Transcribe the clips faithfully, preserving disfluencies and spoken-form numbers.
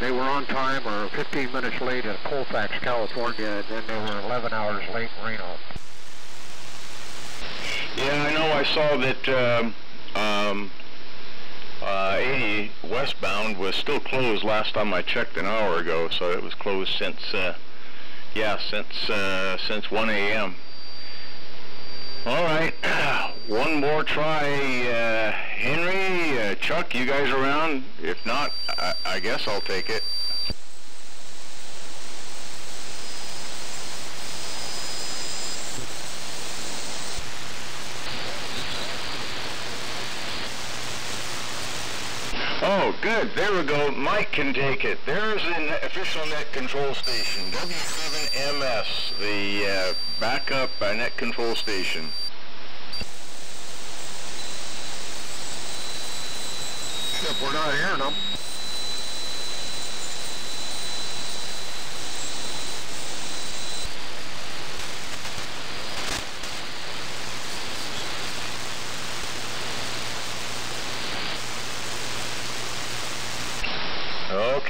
they were on time or fifteen minutes late in Colfax, California, and then they were eleven hours late in Reno. Yeah, I know I saw that um, um, uh, eighty westbound was still closed last time I checked an hour ago, so it was closed since, uh, yeah, since, uh, since one A M All right, one more try, uh, Henry, uh, Chuck, you guys around? If not, I, I guess I'll take it. Oh, good, there we go, Mike can take it. There's an official net control station, W seven M S, the uh, backup uh, net control station. Except we're not hearing them.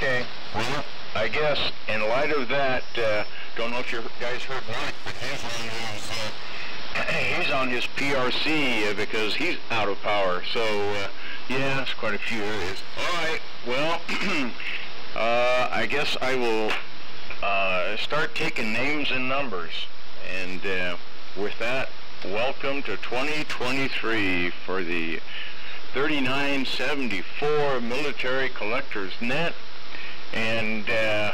Okay, well, I guess in light of that, uh, don't know if you guys heard Mike, but he's on his, uh, he's on his P R C uh, because he's out of power, so uh, yeah, that's quite a few areas. All right, well, uh, I guess I will uh, start taking names and numbers, and uh, with that, welcome to twenty twenty-three for the thirty-nine seventy-four Military Collectors Net, and uh,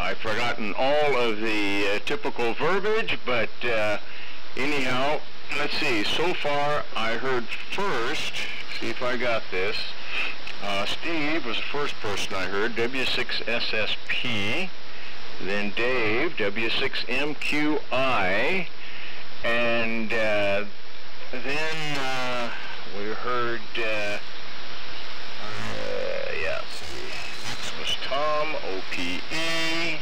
I've forgotten all of the uh, typical verbiage, but uh, anyhow, let's see, so far I heard first, see if I got this, uh, Steve was the first person I heard, W six S S P, then Dave, W six M Q I, and uh, then uh, we heard, uh, uh, yeah, this was Tom, O P E,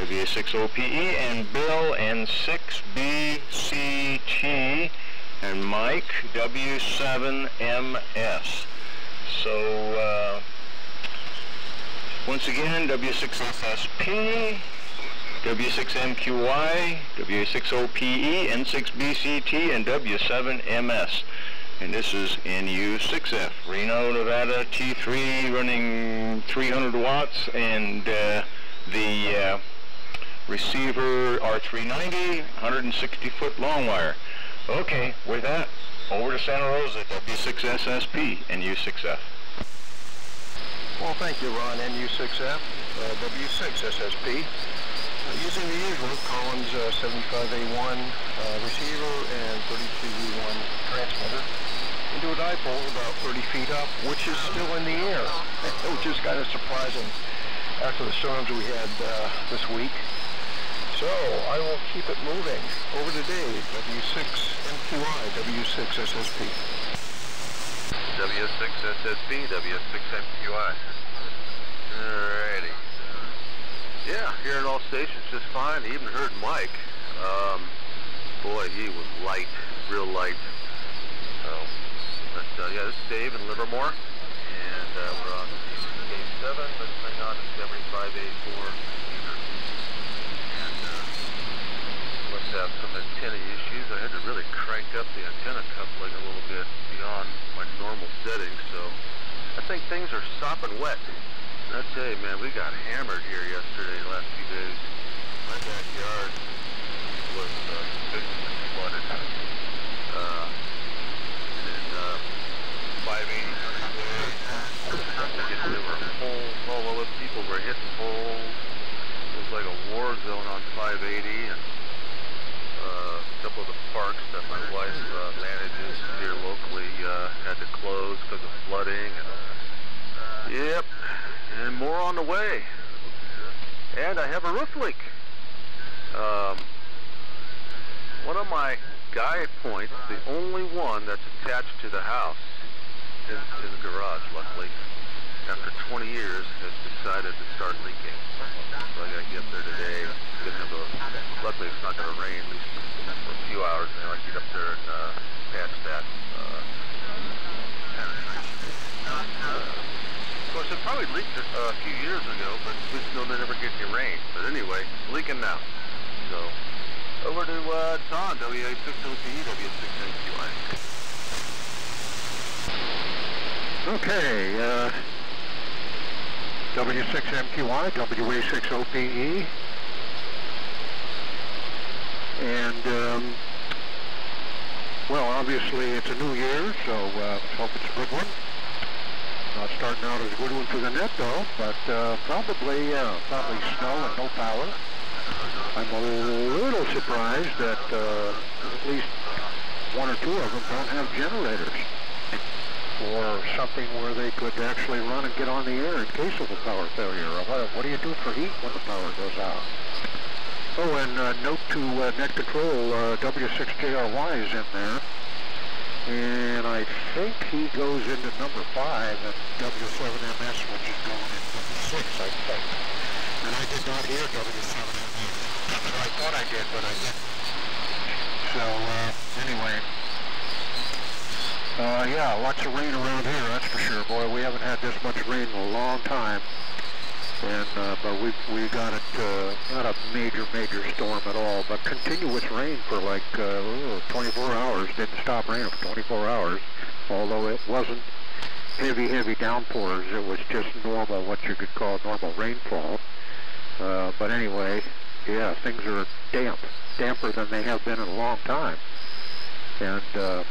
W six O P E, and Bill, N six B C T, and Mike, W seven M S. So, uh, once again, W six S S P, W six M Q I, W six O P E, N six B C T, and W seven M S. And this is N U six F, Reno, Nevada, T three, running three hundred watts, and uh, the uh, receiver R three ninety, one hundred sixty foot long wire. Okay, with that, over to Santa Rosa, W six S S P, N U six F. Well, thank you, Ron, N U six F, uh, W six S S P. Using the usual Collins uh, seventy-five A one uh, receiver and thirty-two V one transmitter into a dipole about thirty feet up, which is still in the air, which is kind of surprising after the storms we had uh, this week. So I will keep it moving. Over to Dave, W six M Q I, W six S S P. W six S S P, W six M Q I. Alrighty. Yeah, hearing all stations just fine. Even heard Mike. Um, boy, he was light, real light. So, but, uh, yeah, this is Dave in Livermore, and uh, we're on Gate seven, listening on to seventy-five A four. And uh, must have some antenna issues. I had to really crank up the antenna coupling a little bit beyond my normal settings, so I think things are sopping wet. I tell you, man, we got hammered here yesterday, the last few days. My backyard was uh, basically flooded. Uh, and then, uh, five eighty there were holes all over. People were hitting holes. It was like a war zone on five eighty, and uh, a couple of the parks that my wife uh, manages here locally uh, had to close because of flooding. And, uh, yep. And more on the way. And I have a roof leak. Um, one of my guide points, the only one that's attached to the house, is in the garage, luckily, after twenty years, has decided to start leaking. So I gotta get there today. Get him to, luckily, it's not gonna rain at least for a few hours, and then I get up there and uh, patch that. Uh, uh, of course, probably leaked a few years ago, but we still didn't ever get any rain. But anyway, leaking now. So, over to uh, Don, W A six O P E, W six M Q I. Okay, uh, W six M Q I, W A six O P E. And, um, well, obviously it's a new year, so uh, hope it's a good one. Not starting out as a good one for the net, though, but uh, probably, uh, probably snow and no power. I'm a little surprised that uh, at least one or two of them don't have generators or something where they could actually run and get on the air in case of a power failure. What do you do for heat when the power goes out? Oh, and uh, note to uh, net control, uh, W six J R Y is in there, and I think he goes into number five at W seven M S, which is going in number six, I think. And I did not hear W seven M S. I thought I did, but I didn't. So, uh, anyway. Uh, yeah, lots of rain around here, that's for sure. Boy, we haven't had this much rain in a long time. And, uh, but we we got it, uh, not a major, major storm at all, but continuous rain for like uh, twenty-four hours, didn't stop raining for twenty-four hours, although it wasn't heavy, heavy downpours, it was just normal, what you could call normal rainfall. Uh, but anyway, yeah, things are damp, damper than they have been in a long time. And uh,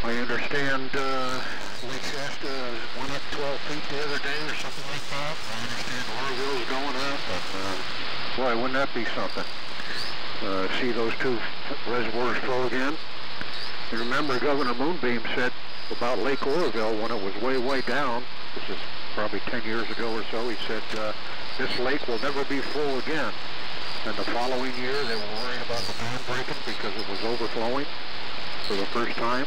I understand uh, Lake Shasta went up twelve feet the other day or something like that. I understand Oroville is going up. And, uh, boy, wouldn't that be something? Uh, see those two reservoirs flow again? You remember Governor Moonbeam said about Lake Oroville when it was way, way down, this is probably ten years ago or so, he said, uh, this lake will never be full again. And the following year they were worried about the dam breaking because it was overflowing for the first time.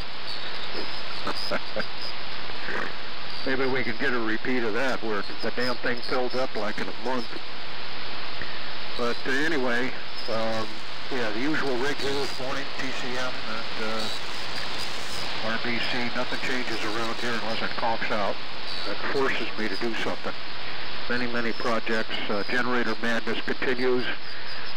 Maybe we could get a repeat of that where the damn thing filled up like in a month. But uh, anyway, um, yeah, the usual rig here this morning, T C M and uh, R B C, nothing changes around here unless it conks out. That forces me to do something. Many, many projects, uh, generator madness continues.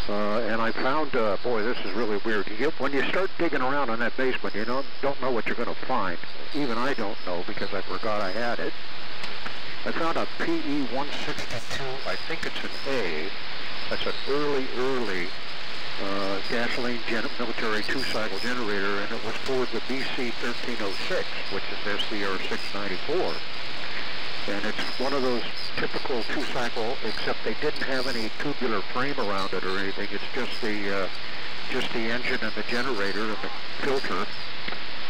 Uh, and I found, uh, boy, this is really weird. You get, when you start digging around in that basement, you don't, don't know what you're going to find. Even I don't know because I forgot I had it. I found a P E one sixty-two, I think it's an A. That's an early, early uh, gasoline gen military two-cycle generator, and it was for the B C thirteen oh six, which is S C R six ninety-four. And it's one of those typical two-cycle, except they didn't have any tubular frame around it or anything. It's just the uh, just the engine and the generator and the filter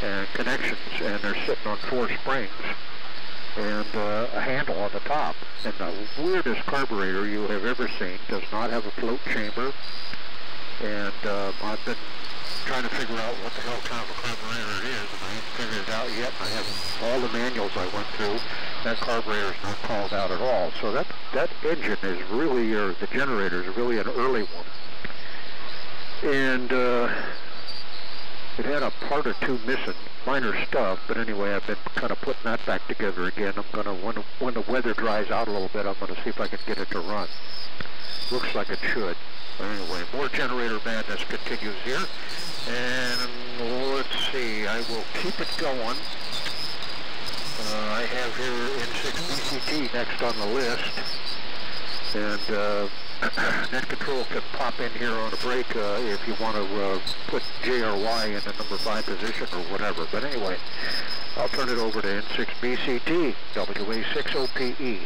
and connections, and they're sitting on four springs and uh, a handle on the top. And the weirdest carburetor you have ever seen. Does not have a float chamber. And uh, I've been trying to figure out what the hell kind of a carburetor it is, and I haven't figured it out yet. I have all the manuals I went through. That carburetor is not called out at all. So that that engine is really, or the generator is really an early one. And uh, it had a part or two missing, minor stuff. But anyway, I've been kind of putting that back together again. I'm gonna when when the weather dries out a little bit, I'm gonna see if I can get it to run. Looks like it should. Anyway, more generator madness continues here. And let's see, I will keep it going. Uh, I have here N six B C T next on the list. And uh, net control can pop in here on a break uh, if you want to uh, put J R Y in the number five position or whatever. But anyway, I'll turn it over to N six B C T, W A six O P E.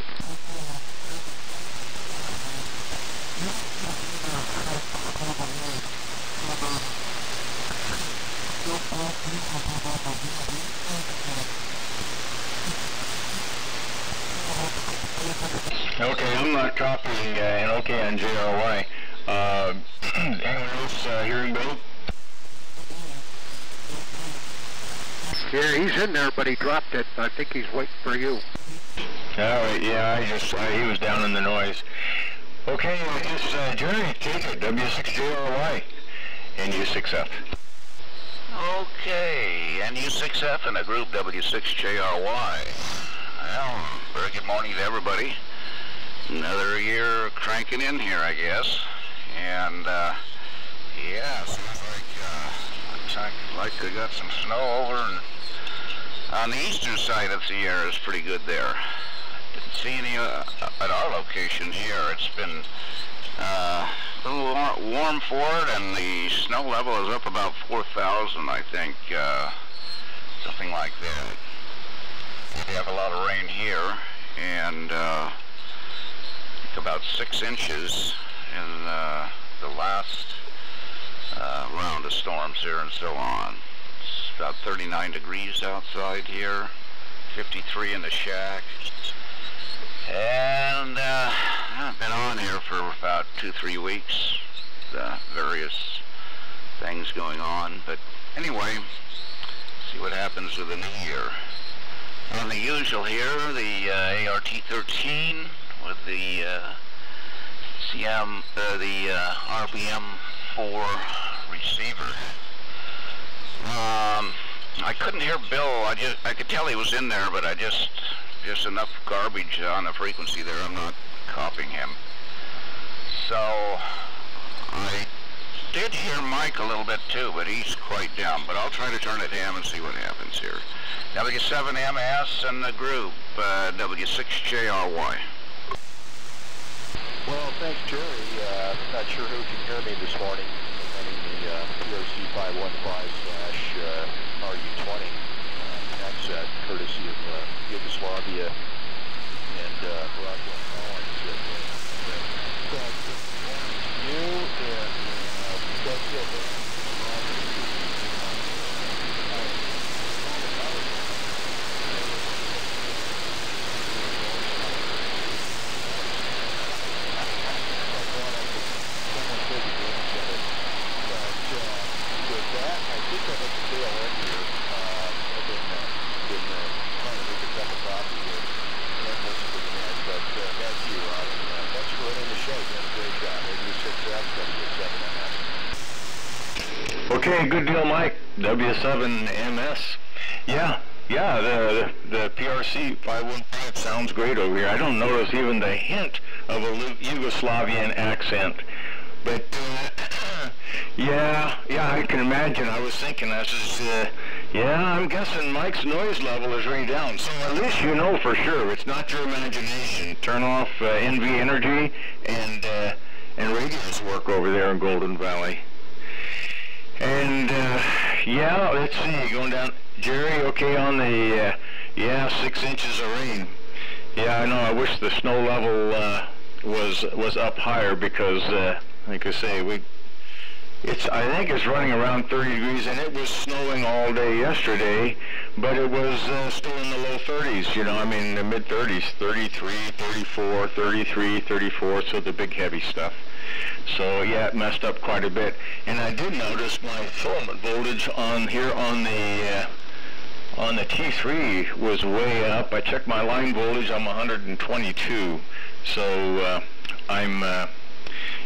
Okay, I'm not copying uh, and okay on J R Y. Uh, anyone else uh, hearing Bill? Yeah, he's in there, but he dropped it. I think he's waiting for you. Alright, yeah, I just, uh, he was down in the noise. Okay, I guess uh, Jerry, take it, W six J R Y, N U six F. Okay, N U six F and a group W six J R Y. Well, very good morning to everybody. Another year cranking in here, I guess. And, uh, yeah, seems like, uh, looks like, like we got some snow over and on the eastern side of the Sierra is pretty good there. Didn't see any uh, at our location here. It's been uh, a little warm, warm for it, and the snow level is up about four thousand, I think, uh, something like that. We have a lot of rain here, and uh, about six inches in uh, the last uh, round of storms here and so on. It's about thirty-nine degrees outside here, fifty-three in the shack, and uh, I've been on here for about two, three weeks, uh, various things going on, but anyway, see what happens with the new year. On the usual here, the uh, A R T thirteen with the uh, C M, uh, the uh, R B M four receiver. Um, I couldn't hear Bill. I just, I could tell he was in there, but I just, just enough garbage on the frequency there. I'm not copying him. So I did hear Mike a little bit too, but he's quite down. But I'll try to turn it down and see what happens here. W seven M S and the group uh, W six J R Y. Well, thanks, Jerry. Uh, not sure who can hear me this morning. I'm the uh, P R C five fifteen slash R U twenty. Uh, that's uh, courtesy of uh, Yugoslavia and uh, Morocco and Collins. Thanks to you and thanks to good deal, Mike. W seven M S. Yeah, yeah, the, the P R C five fifteen sounds great over here. I don't notice even the hint of a Yugoslavian accent. But, uh, yeah, yeah, I can imagine. I was thinking, I says, uh, yeah, I'm guessing Mike's noise level is really down. So at least you know for sure. It's not your imagination. Turn off uh, N V Energy and, uh, and radio's work over there in Golden Valley. And, uh, yeah, let's see, going down, Jerry, okay, on the, uh, yeah, six inches of rain. Yeah, I know, I wish the snow level, uh, was, was up higher because, uh, like I say, we, it's, I think it's running around thirty degrees, and it was snowing all day yesterday, but it was, uh, still in the low thirties, you know, I mean, the mid thirties, thirty-three, thirty-four, thirty-three, thirty-four, so the big heavy stuff. So yeah, it messed up quite a bit, and I did notice my filament voltage on here on the uh, on the T three was way up. I checked my line voltage; I'm one hundred twenty-two. So uh, I'm uh,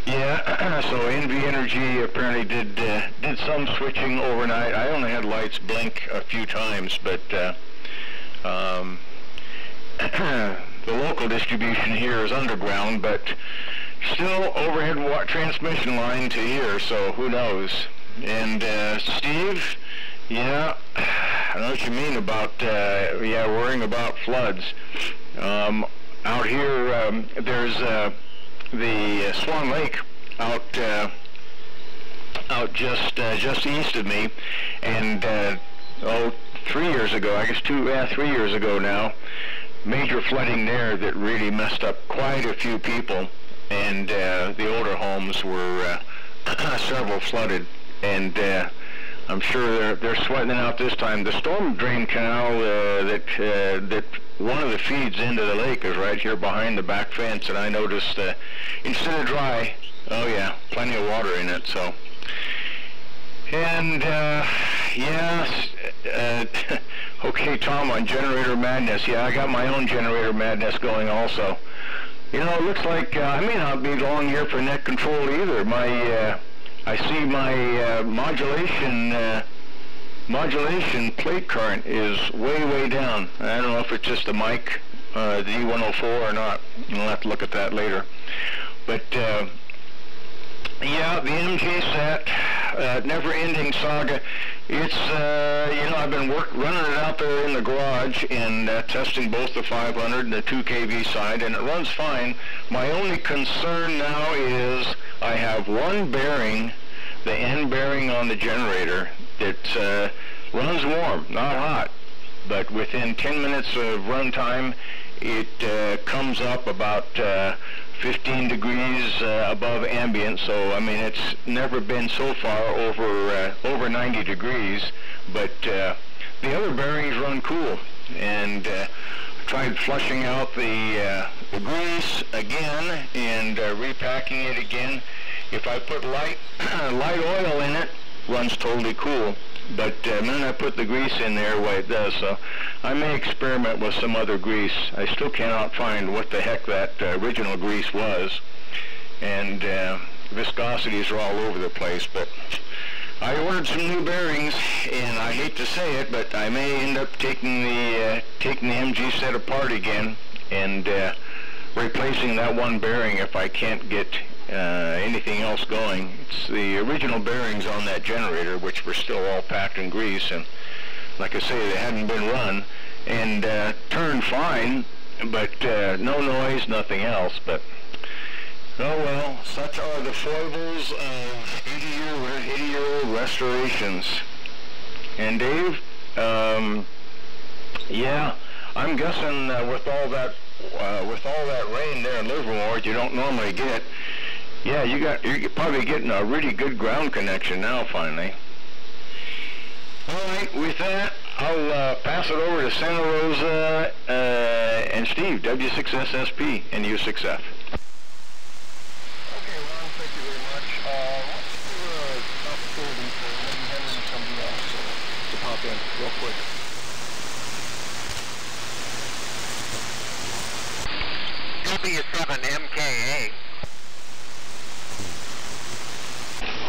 yeah. So N V Energy apparently did uh, did some switching overnight. I only had lights blink a few times, but uh, um, the local distribution here is underground, but still overhead wa transmission line to here, so who knows. And uh, Steve, yeah, I know what you mean about uh, yeah worrying about floods. Um, out here, um, there's uh, the uh, Swan Lake out uh, out just uh, just east of me, and uh, oh, three years ago, I guess two, yeah, three years ago now, major flooding there that really messed up quite a few people. And uh, the older homes were uh, several flooded, and uh, I'm sure they're they're sweating it out this time. The storm drain canal uh, that uh, that one of the feeds into the lake is right here behind the back fence, and I noticed uh, instead of dry, oh yeah, plenty of water in it. So, and uh, yes, uh, okay, Tom, on generator madness. Yeah, I got my own generator madness going also. You know, it looks like uh, I may not be long here for net control either. My, uh, I see my uh, modulation uh, modulation plate current is way, way down. I don't know if it's just the mic uh, the E one oh four or not. We'll have to look at that later. But uh, yeah, the M G set, uh, never-ending saga. It's, uh, you know, I've been work running it out there in the garage and uh, testing both the five hundred and the two K V side, and it runs fine. My only concern now is I have one bearing, the end bearing on the generator, that uh, runs warm, not hot, but within ten minutes of run time, it uh, comes up about uh, fifteen degrees uh, above ambient. So I mean, it's never been so far over uh, over ninety degrees. But uh, the other bearings run cool, and uh, tried flushing out the, uh, the grease again and uh, repacking it again. If I put light light oil in it, runs totally cool. But uh, the minute I put the grease in there, why it does, so I may experiment with some other grease. I still cannot find what the heck that uh, original grease was, and uh, viscosities are all over the place. But I ordered some new bearings, and I hate to say it, but I may end up taking the uh, taking the M G set apart again and uh, replacing that one bearing if I can't get Uh, anything else going. It's the original bearings on that generator, which were still all packed in grease, and like I say, they hadn't been run, and uh, turned fine, but uh, no noise, nothing else. But oh well, such are the foibles of eighty year old restorations. And Dave, um, yeah, I'm guessing uh, with all that uh, with all that rain there in Livermore, you don't normally get. Yeah, you got, you're probably getting a really good ground connection now, finally. All right, with that, I'll uh, pass it over to Santa Rosa uh, and Steve, W six S S P and N U six F. W seven M K A.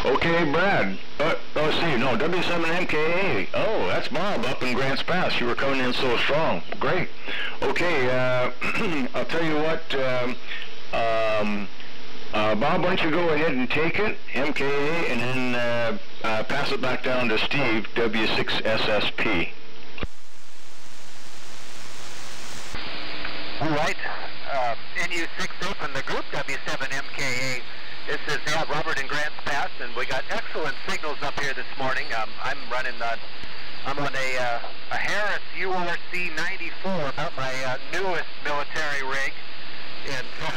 Okay, Brad. Uh, oh, see, no, W seven M K A. Oh, that's Bob up in Grant's Pass. You were coming in so strong. Great. Okay, uh, I'll tell you what, um, um, uh, Bob, why don't you go ahead and take it, M K A, and then uh, uh, pass it back down to Steve, W six S S P. All right. Uh, N U six open the group, W seven M K A. This is Matt Robert in Grant's Pass, and we got excellent signals up here this morning. Um, I'm running the, I'm on a, uh, a Harris U R C ninety-four, about my uh, newest military rig, and uh,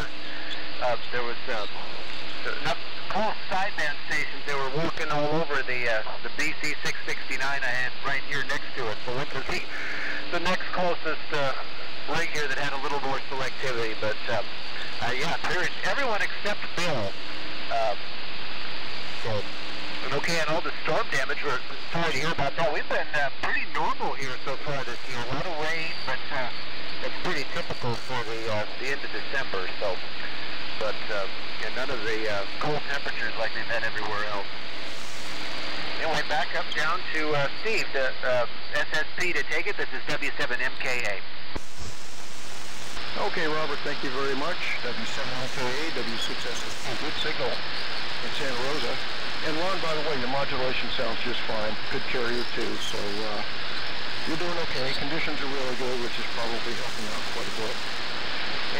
uh, there was uh, enough close sideband stations. They were walking all over the uh, the B C six sixty-nine I had right here next to it. So what was the the next closest uh, rig here that had a little more selectivity? But um, uh, yeah, period. Everyone except Bill. Um, so, okay, and all the storm damage, we're sorry to hear about that. We've been uh, pretty normal here so far this year. A lot of rain, but uh, it's pretty typical for the, uh, the end of December. So, but uh, yeah, none of the uh, cold temperatures like we've had everywhere else. Anyway, back up down to uh, Steve, the uh, S S P to take it. This is W seven M K A. Okay, Robert, thank you very much. W seven M K A, W six S S P, good signal in Santa Rosa. And Ron, by the way, your modulation sounds just fine. Good carrier, too, so uh, you're doing okay. Conditions are really good, which is probably helping out quite a bit.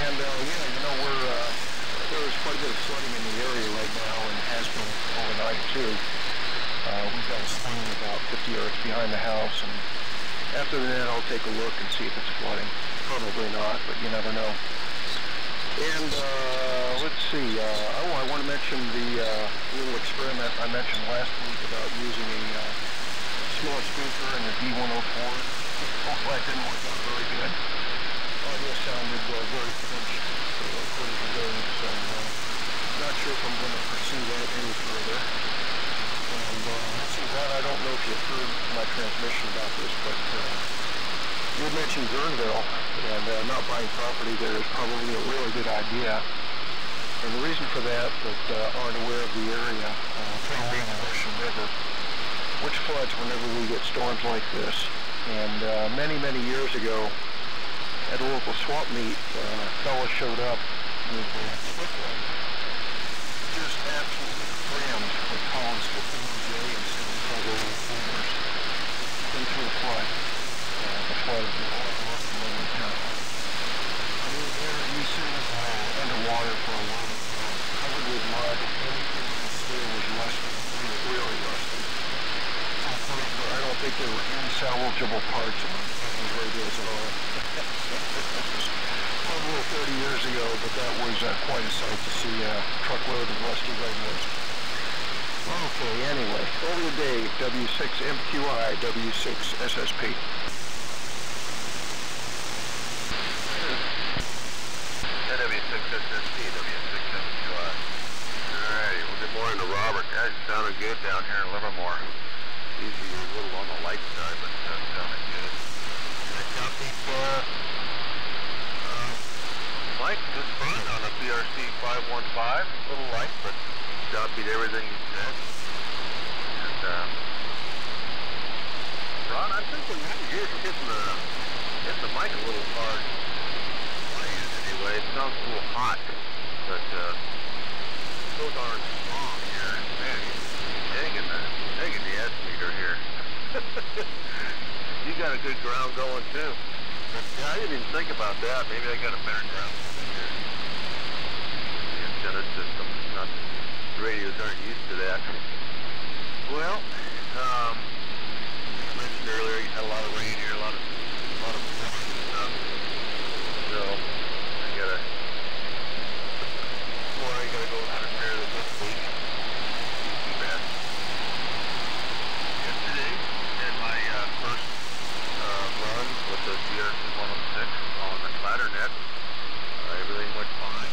And, uh, yeah, you know, we're, uh, there's quite a bit of flooding in the area right now and has been overnight, too. Uh, we've got a stream about fifty yards behind the house, and after that, I'll take a look and see if it's flooding. Probably not, but you never know. And uh, let's see. Uh, oh, I want to mention the uh, little experiment I mentioned last week about using a uh, small speaker and a D one oh four. Oh, that didn't work out very good. Audio sounded uh, very pinched for a quarter of a day, so uh, not sure if I'm going to pursue that any further. And uh, see, Ron, I don't know if you've heard my transmission about this, but. Uh, You mentioned Guerneville, and uh, not buying property there is probably a really good idea. And the reason for that, that uh, aren't aware of the area, uh, being the Russian River, which floods whenever we get storms like this. And uh, many, many years ago, at Oroville, local swap meet, uh, a fella showed up with a split plate. Just absolutely crammed with Collins fifteen J and seventy-five A one boomers into a flood. Uh, the flood of the oil north of Logan County. I mean, they're recently uh, underwater for a long time, covered with mud. Everything in the steel was rusted. I mean, really rusted. I don't think there were any salvageable parts of them. Radios at all. Probably thirty years ago, but that was uh, quite a sight to see a uh, truckload of rusty radios. Okay, anyway, over the day, W six M Q I, W six S S P. W six S S P, W six M Q I. Alrighty, well, good morning to Robert. Guys, sounded good down here in Livermore. Usually a little on the light side, but uh, sounded good. Uh, uh, light, good fun on a P R C five fifteen, a little light, but copied everything you said. And, um, Ron, I think when you're hitting the, hitting the mic a little hard, anyway, it sounds a little hot, but, uh, those aren't strong here, man, you're taking the, taking the S meter here. You got a good ground going, too. Yeah, I didn't even think about that. Maybe I got a better ground here. The antenna system, not, the radios aren't used to that. Well, um, I mentioned earlier you had a lot of rain here, a lot of, a lot of stuff. So I gotta, more I gotta go and repair the this week. Too bad. Yesterday, did my uh, first uh, run with the G R C one oh six on the clatter net. Uh, everything went fine.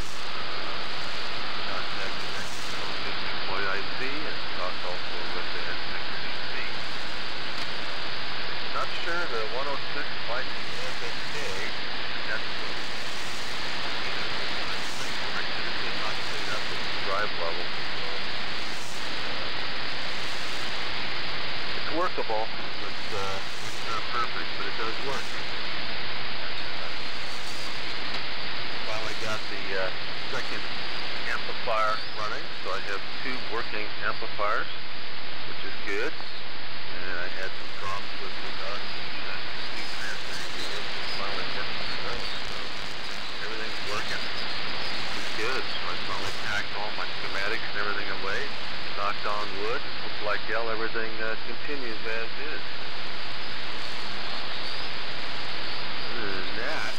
Contacted the N six B C T and talked also with the N six B C T. Not sure the one oh six might be F S K. That's the did not clean up the drive level. It's workable, but uh, it's not perfect, but it does work. Got the uh, second amplifier running, so I have two working amplifiers, which is good. And I had some problems with the R three ninety transmitter unit, finally worked on those, so everything's working, which is good. So I finally packed all my schematics and everything away, knocked on wood, and looks like hell, everything uh, continues as is. Other than that,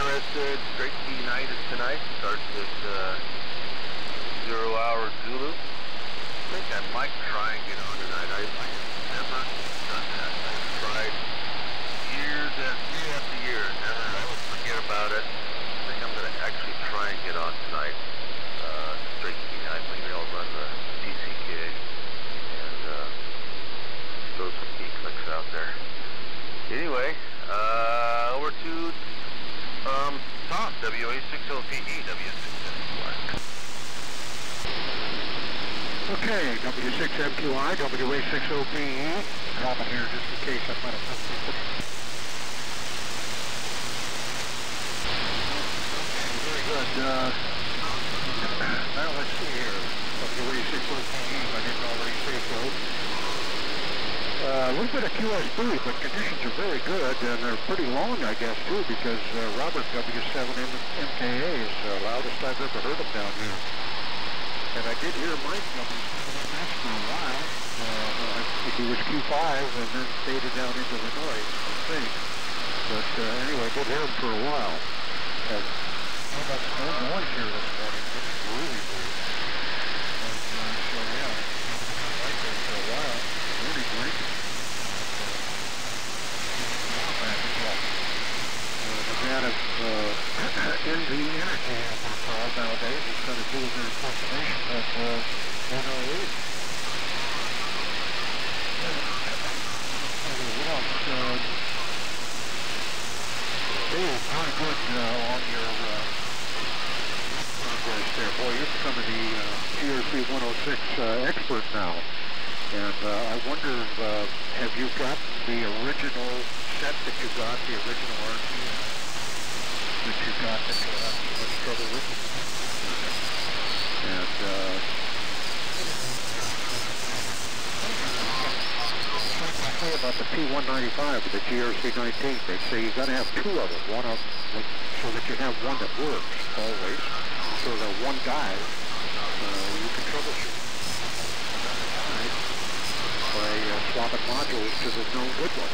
interested, Great Key Night is tonight. Starts at uh, zero hour Zulu. I think I might try and get on tonight. I, I have never done that. I've tried years after, year after year, never. I would forget about it. I think I'm going to actually try and get on tonight. Uh, Great Key Night. Maybe I'll run the P C K and uh, throw some key clicks out there. Anyway, uh, over to. Um, Tom, W A six O P E, W six M Q I. Okay, W six M Q I, W A six O P E. Dropping here just in case I might have missed something. Okay, very good. Uh, well, let's see here. W A six O P E, I didn't already say so. Uh, a little bit of Q S B, but conditions are very good, and they're pretty long, I guess, too, because uh, Robert W seven M K A is the uh, loudest I've ever heard him down here. And I did hear Mike W seven M S for a while. Uh, I think he was Q five and then faded down into the noise, I think. But uh, anyway, I did hear him for a while. And how about no noise here this morning? This is really weird. And, uh, so, yeah, I've been right there for a while. Really great. That of uh, N V Energy as they're called nowadays, instead of doing their confirmation of uh, N O E. wood uh, on your uh, brush there. Boy, you're becoming the uh, P R C one oh six uh, expert now. And uh, I wonder, if, uh, have you got the original set that you got, the original R T that you got that you had so much trouble with? And, uh, say about the P one ninety-five with the G R C nineteen, they say you've got to have two of them, one of them, so that you have one that works always, so that one guy, uh, you can troubleshoot, right? By uh, swapping modules to the known good one.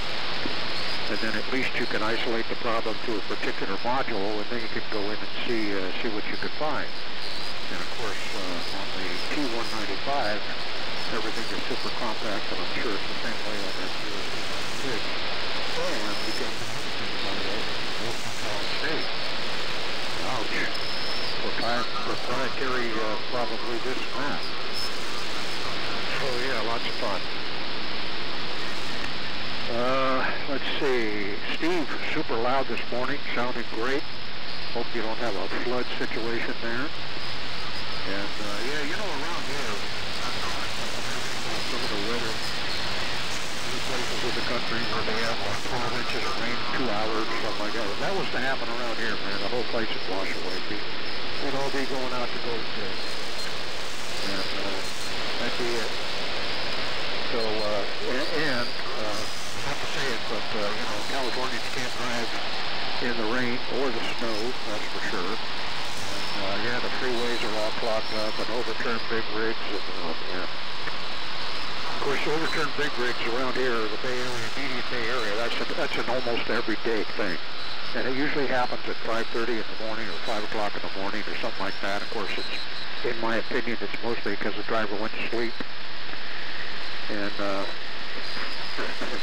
And then at least you can isolate the problem to a particular module, and then you can go in and see, uh, see what you can find. And of course, uh, on the P one ninety-five, everything is super compact, and I'm sure it's the same way on that P R C five fifteen. And you can state. Ouch. Proprietary, uh, probably this and that. So yeah, lots of fun. Uh, let's see. Steve, super loud this morning, sounding great. Hope you don't have a flood situation there. And uh, yeah, you know, around here, some of the weather, the places in the country where they have like twelve inches of rain, two hours, something like that. That was to happen around here, man. The whole place would wash away. We'd all be going out to go to, and uh, that'd be it. So, uh, and, and uh, not to say it, but uh, you know, Californians can't drive in the rain or the snow, that's for sure. And, uh, yeah, the freeways are all clogged up and overturned big rigs and all that. Of course, overturned big rigs around here, the Bay Area, immediate Bay Area, that's, a, that's an almost everyday thing. And it usually happens at five thirty in the morning or five o'clock in the morning or something like that. Of course, it's, in my opinion, it's mostly because the driver went to sleep. And, uh,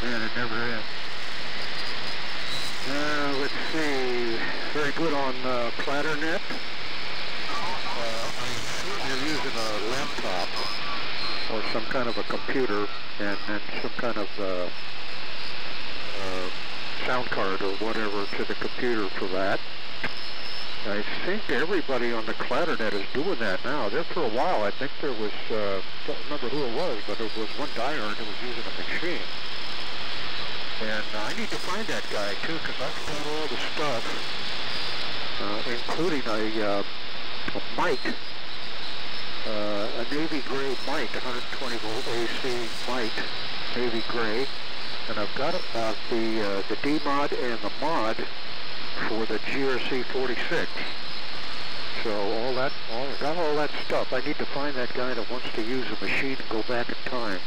man, it never ends. Uh, let's see, very good on uh, PlatterNet. Uh, you're using a laptop or some kind of a computer and then some kind of uh, uh, sound card or whatever to the computer for that. I think everybody on the ClatterNet is doing that now. There for a while, I think there was, uh, I don't remember who it was, but it was one guy who was using a machine. And uh, I need to find that guy too, because I've got all the stuff, uh, including a, uh, a mic. Uh, a navy gray mic, one hundred twenty volt A C mic, navy gray, and I've got about the uh, the D mod and the mod for the G R C forty-six. So all that, all I got all that stuff. I need to find that guy that wants to use a machine and go back in time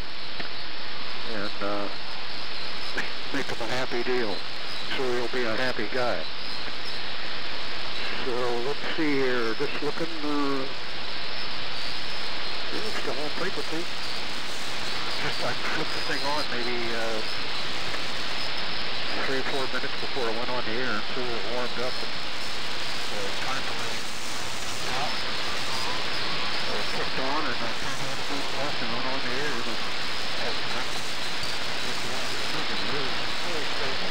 and uh, make him a happy deal, so he'll be a happy guy. So let's see here, just looking. Uh, It's the whole frequency. Just I flipped the thing on maybe uh, three or four minutes before I went on the air, and so it warmed up. And the time delay stopped. So I flipped on, and I turned on the boot left and went on the air. And it was really stable.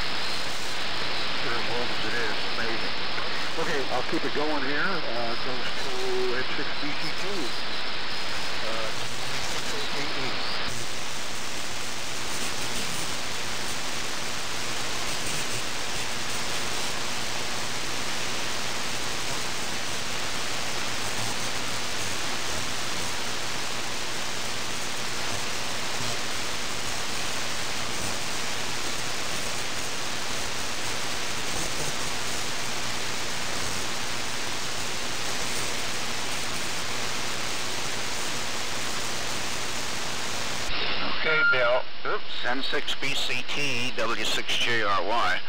Sure, as old as it is, amazing. Okay, I'll keep it going here. Uh, it goes to N six B C T. N six B C T, W six J R Y.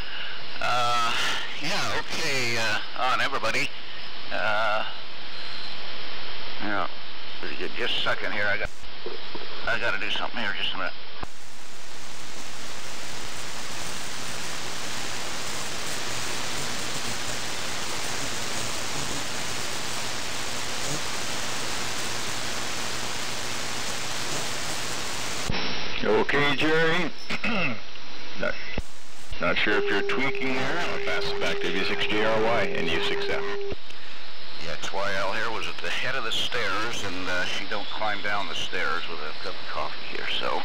Uh, yeah, okay, uh, on everybody. Uh, yeah, just a second here. I got, I got to do something here. Just a minute. Okay, Jerry. Not sure if you're tweaking there. I'll pass it back to W six J R Y and N U six F. Yeah, T Y L here was at the head of the stairs, and uh, she don't climb down the stairs with a cup of coffee here, so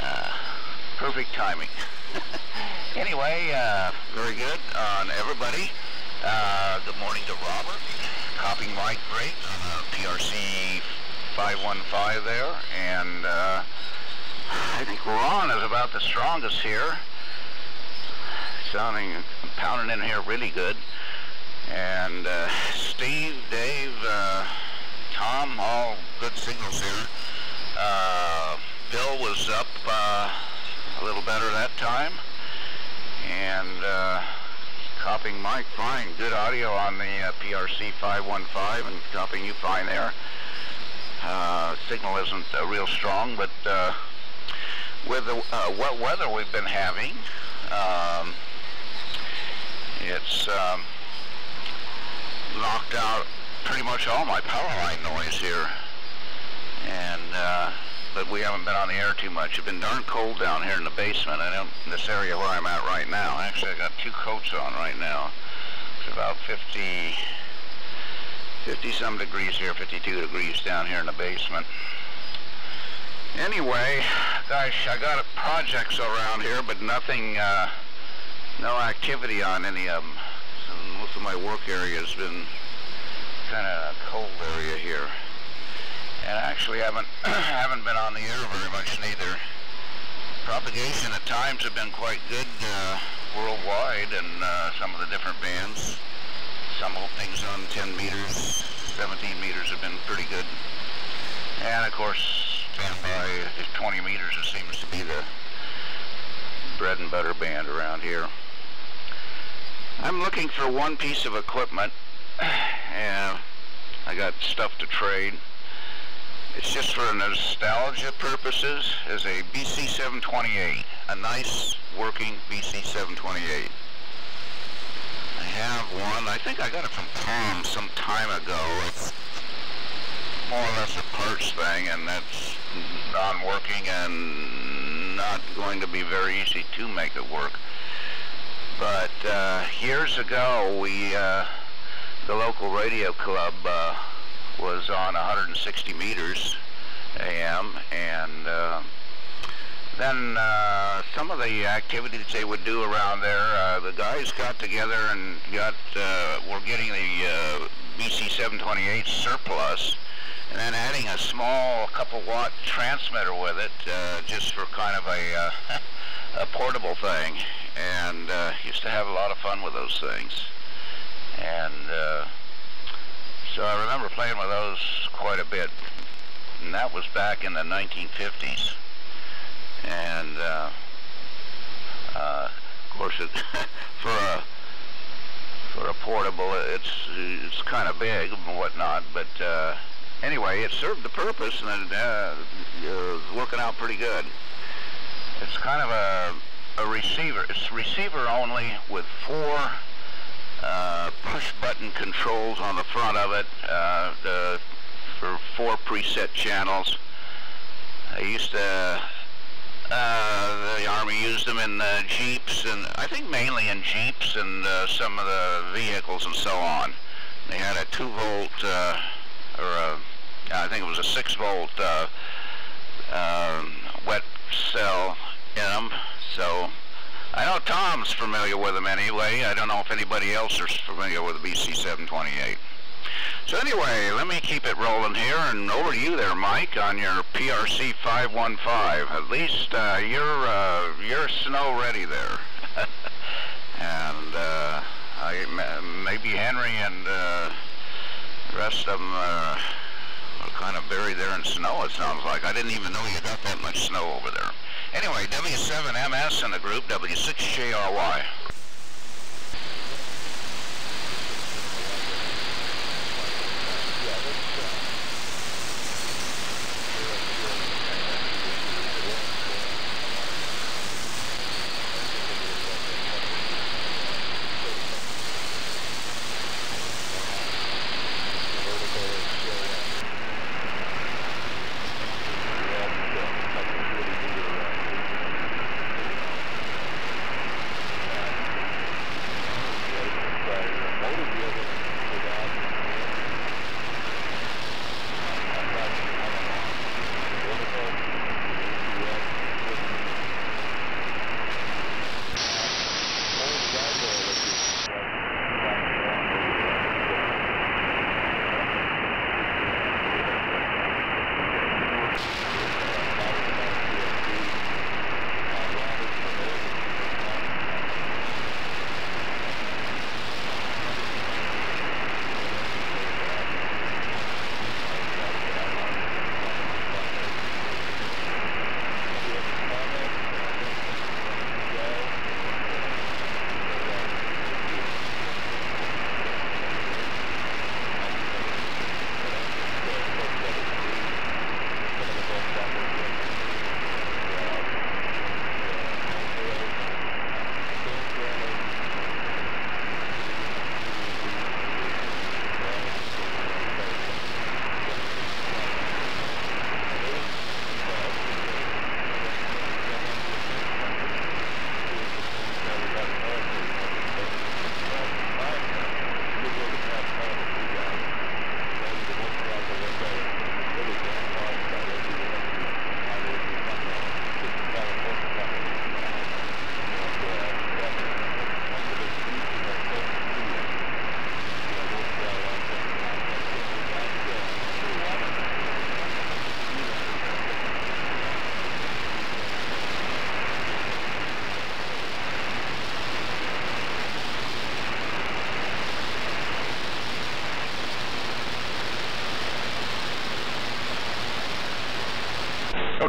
uh, perfect timing. Anyway, uh, very good on everybody. Uh, good morning to Robert, copying Mike great on the P R C five one five there, and uh, I think Loran is about the strongest here, sounding, pounding in here really good, and uh, Steve, Dave, uh, Tom, all good signals here. Uh, Bill was up uh, a little better that time, and uh, copying Mike fine, good audio on the uh, P R C five one five, and copying you fine there. Uh, signal isn't uh, real strong, but uh, with the uh, wet weather we've been having, um, it's um, knocked out pretty much all my power line noise here, and uh, but we haven't been on the air too much. It's been darn cold down here in the basement. I don't in this area where I'm at right now. Actually, I got two coats on right now. It's about fifty some degrees here, fifty-two degrees down here in the basement. Anyway, gosh, I got projects around here, but nothing, uh, no activity on any of them. So most of my work area has been kind of a cold area here, and actually haven't haven't been on the air very much neither. Propagation at times have been quite good uh, worldwide, and uh, some of the different bands. Some openings on ten meters, seventeen meters have been pretty good. And of course, standby is twenty meters, it seems to be the bread and butter band around here. I'm looking for one piece of equipment, and I got stuff to trade. It's just for nostalgia purposes, is a B C seven twenty-eight, a nice working B C seven twenty-eight. I have one. I think I got it from Tom some time ago. It's more or less a parts thing, and that's non-working and not going to be very easy to make it work. But uh, years ago, we uh, the local radio club uh, was on one hundred sixty meters A M, and uh, then uh, some of the activities they would do around there, uh, the guys got together and got, uh, were getting the uh, B C seven twenty-eight surplus, and then adding a small couple watt transmitter with it, uh, just for kind of a, uh, a portable thing, and uh, used to have a lot of fun with those things, and uh, so I remember playing with those quite a bit, and that was back in the nineteen fifties. And uh, uh, of course, it for a for a portable, it's it's kind of big and whatnot. But uh, anyway, it served the purpose, and it uh, it's working out pretty good. It's kind of a a receiver. It's receiver only with four uh, push button controls on the front of it uh, the, for four preset channels. I used to. Uh, the Army used them in uh, Jeeps, and I think mainly in Jeeps and uh, some of the vehicles and so on. They had a two volt, uh, or a, I think it was a six volt uh, uh, wet cell in them. So I know Tom's familiar with them anyway. I don't know if anybody else is familiar with the B C seven twenty-eight. So anyway, let me keep it rolling here, and over to you there, Mike, on your P R C five one five. At least uh, you're uh, you're snow ready there, and uh, I, maybe Henry and uh, the rest of them uh, are kind of buried there in snow. It sounds like. I didn't even know you got that much snow over there. Anyway, W seven M S in the group, W six J R Y.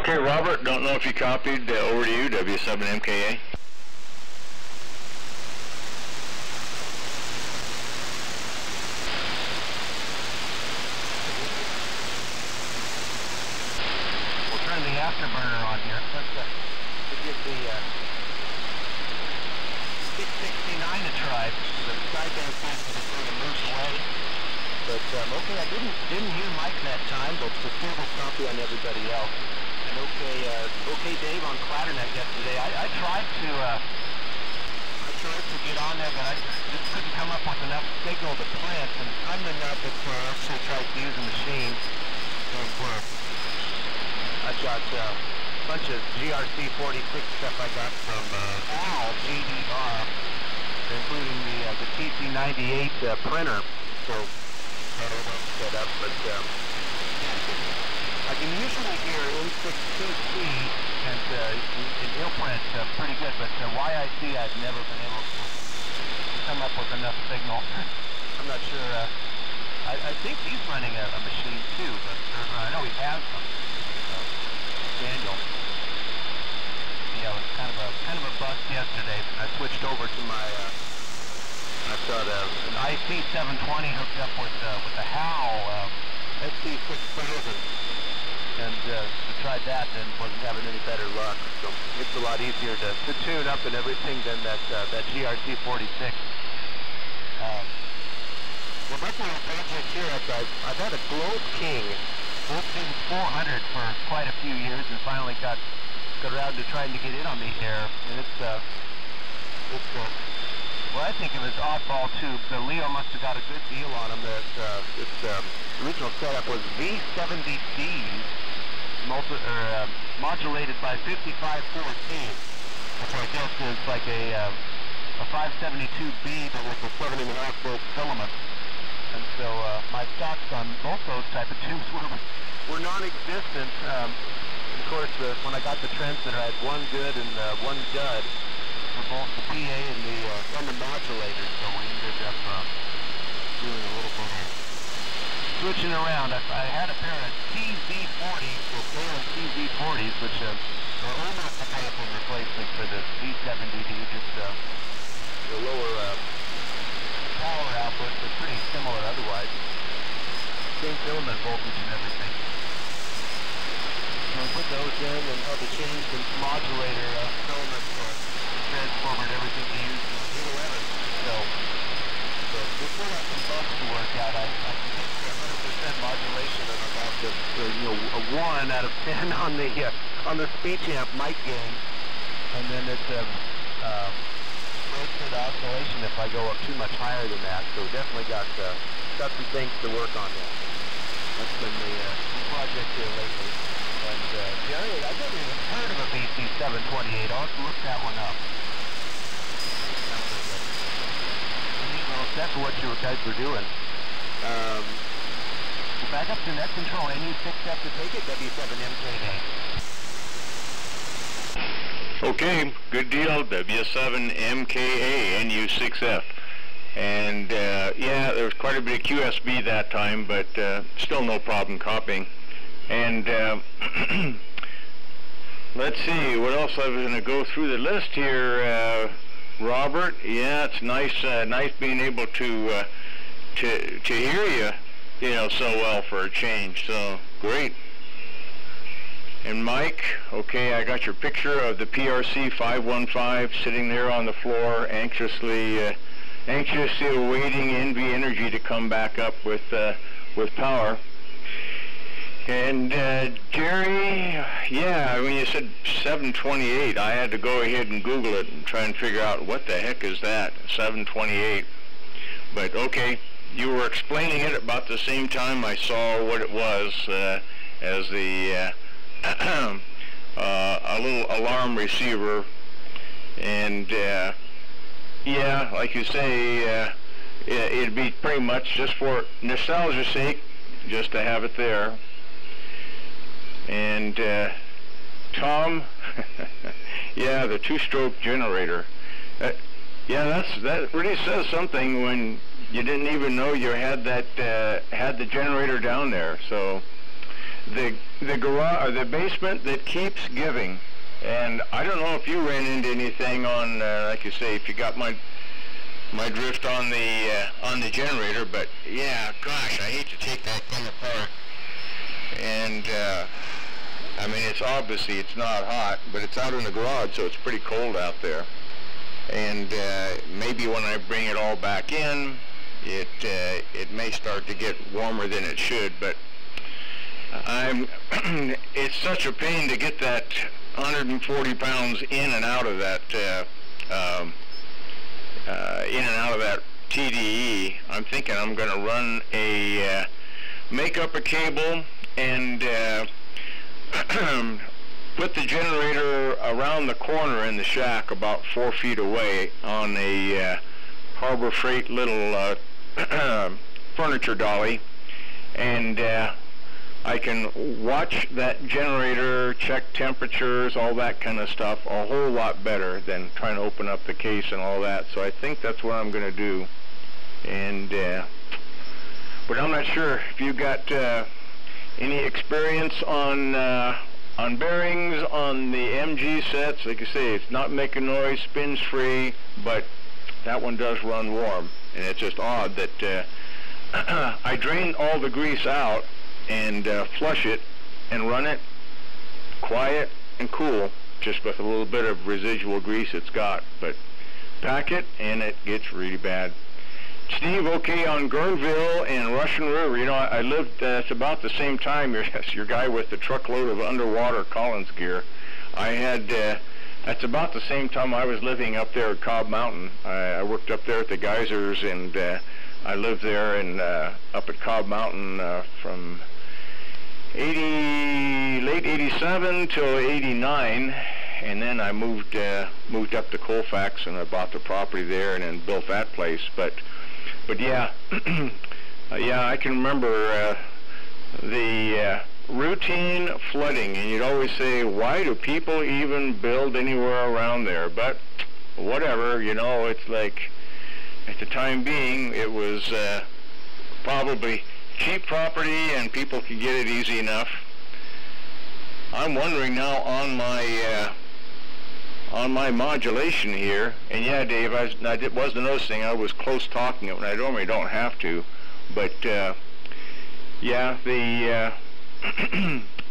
Okay, Robert, don't know if you copied. Uh, over to you, W seven M K A. We'll turn the afterburner on here. Let's uh, give the uh, stick sixty-nine a try. The sideband kind of sort of moves away. But, um, okay, I didn't, didn't hear Mike that time, but the terrible copy on everybody else. And okay, uh, okay Dave on Clatternet yesterday. I, I tried to, uh, I tried to get on there, but I just couldn't come up with enough signal to plant, and I'm enough that I uh, actually tried to use a machine. And, uh, I got uh, a bunch of G R C forty-six stuff I got from uh, Al G D R, including the, uh, the T Z ninety-eight uh, printer. So, I don't know set up, but um, I can usually hear N six B C T and uh, he'll print uh, pretty good, but uh, Y I C I've never been able to come up with enough signal. I'm not sure. Uh, I, I think he's running a, a machine too, but uh, I know he has one. Uh, Daniel. Yeah, it was kind of a kind of a bust yesterday. I switched over to my. Uh, I've got a, an I C seven twenty hooked up with uh, with a Howe uh, S C six thousand, and uh, tried that and wasn't having any better luck. So it's a lot easier to, to tune up and everything than that uh, that G R C forty-six. Uh, well, that's my project here. I've, I've had a Globe King fourteen four hundred for quite a few years, and finally got got around to trying to get in on the air, and it's uh, it's. Uh, Well, I think it was oddball too. The Leo must have got a good deal on him. That uh, its um, original setup was V seventy Ds, multi or uh, modulated by fifty-five fourteen, which I guess is like a uh, a five seventy-two B, but with a seven and a half volt filament. And so uh, my stocks on both those type of tubes were were non-existent. Um, of course, uh, when I got the transmitter, I had one good and uh, one dud for both the P A and the uh, and the modulator, so we ended up uh, doing a little bit of switching around. I, I had a pair of T Z forties, or a pair of T Z forties, which uh, are almost a powerful replacement for the V seventy D, just uh, the lower uh, power output, but pretty similar otherwise. Same filament voltage and everything. So I put those in and had to change the modulator uh, filament for transformer and everything to use the eleven. So, so before I can bust to work out, I, I can get to one hundred percent modulation and about the, uh, you know, a one out of ten on the uh, on the speech amp mic gain, and then it uh, um, breaks to the oscillation if I go up too much higher than that. So definitely got uh, got some things to work on there. That's been the uh, project here lately. And uh, Jerry, I never even heard of a B C seven twenty-eight. I'll have to look that one up. That's what you guys were doing. Um, back up to net control. N U six F to take it. W seven M K A. Okay, good deal. W seven M K A, N U six F. And uh, yeah, there was quite a bit of Q S B that time, but uh, still no problem copying. And uh, let's see what else I was going to go through the list here. Uh, Robert, yeah, it's nice, uh, nice being able to uh, to to hear you, you know, so well for a change. So great. And Mike, okay, I got your picture of the P R C five fifteen sitting there on the floor, anxiously, uh, anxiously awaiting N V Energy to come back up with uh, with power. And uh, Jerry, yeah, when you said seven twenty-eight, I had to go ahead and Google it and try and figure out what the heck is that, seven twenty-eight. But okay, you were explaining it about the same time I saw what it was uh, as the uh, uh, a little alarm receiver. And uh, yeah, like you say, uh, it, it'd be pretty much just for nostalgia's sake, just to have it there. And uh, Tom, yeah, the two-stroke generator. Uh, yeah, that's that really says something when you didn't even know you had that uh, had the generator down there. So the the garage or the basement that keeps giving. And I don't know if you ran into anything on, uh, like you say, if you got my my drift on the uh, on the generator, but yeah, gosh, I hate to take that thing apart. And uh, I mean, it's obviously it's not hot, but it's out in the garage, so it's pretty cold out there. And uh, maybe when I bring it all back in, it uh, it may start to get warmer than it should. But I'm it's such a pain to get that one hundred forty pounds in and out of that uh, um, uh, in and out of that T D E. I'm thinking I'm going to run a uh, make up a cable and uh, put the generator around the corner in the shack, about four feet away, on a uh, Harbor Freight little uh, furniture dolly, and uh, I can watch that generator, check temperatures, all that kind of stuff, a whole lot better than trying to open up the case and all that. So I think that's what I'm going to do. And uh, but I'm not sure if you got uh, any experience on uh, on bearings on the M G sets. Like you say, it's not making noise, spins free, but that one does run warm, and it's just odd that uh, I drained all the grease out and uh, flush it and run it quiet and cool, just with a little bit of residual grease it's got. But pack it and it gets really bad. Steve, okay, on Guerneville and Russian River, you know, I, I lived, uh, it's about the same time your, your guy with the truckload of underwater Collins gear. I had, uh, that's about the same time I was living up there at Cobb Mountain. I, I worked up there at the geysers, and uh, I lived there and uh, up at Cobb Mountain uh, from eighty, late eighty-seven till eighty-nine, and then I moved uh, moved up to Colfax, and I bought the property there and then built that place. But but yeah, uh, yeah, I can remember uh, the uh, routine flooding, and you'd always say, why do people even build anywhere around there? But whatever, you know, it's like, at the time being, it was uh, probably cheap property and people could get it easy enough. I'm wondering now on my uh, on my modulation here, and yeah, Dave, I, was, I did, wasn't noticing I was close talking it when I normally don't have to, but uh, yeah, the uh,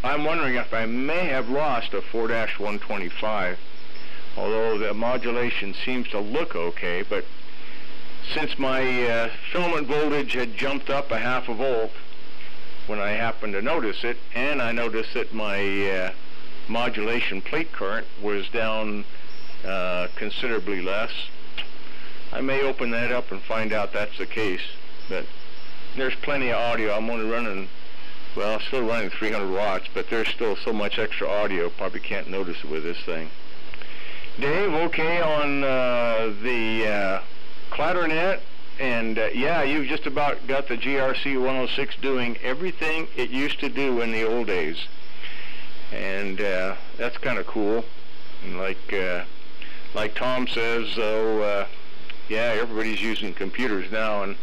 I'm wondering if I may have lost a four dash one twenty-five, although the modulation seems to look okay, but since my uh, filament voltage had jumped up a half a volt when I happened to notice it, and I noticed that my uh, modulation plate current was down uh, considerably less, I may open that up and find out that's the case. But there's plenty of audio. I'm only running, well, still running three hundred watts, but there's still so much extra audio, probably can't notice it with this thing. Dave, okay, on uh, the uh, ClatterNet, and uh, yeah, you've just about got the G R C one oh six doing everything it used to do in the old days, and uh, that's kind of cool. And like uh, like Tom says, though, uh, yeah, everybody's using computers now, and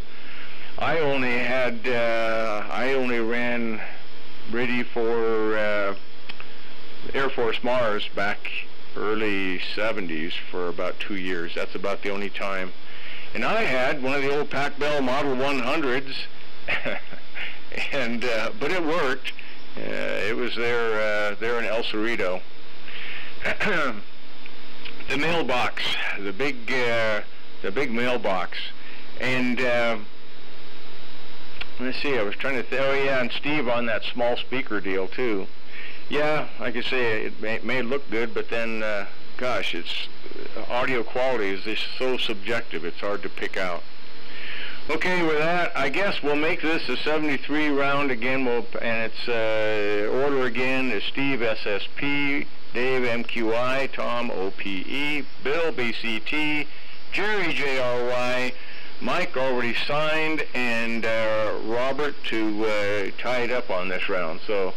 I only had uh, I only ran ready for uh, Air Force Mars back early seventies for about two years. That's about the only time. And I had one of the old Pac Bell Model one hundreds, and uh, but it worked. Uh, it was there, uh, there in El Cerrito. The mailbox, the big, uh, the big mailbox, and uh, let's see. I was trying to. Th oh yeah, and Steve on that small speaker deal too. Yeah, like I say, it may, it may look good, but then. Uh, Gosh, it's audio quality is just so subjective, it's hard to pick out. Okay, with that, I guess we'll make this a seventy-three round again, we'll, and it's uh, order again is Steve S S P, Dave M Q I, Tom O P E, Bill B C T, Jerry J R Y, Mike already signed, and uh, Robert to uh, tie it up on this round. So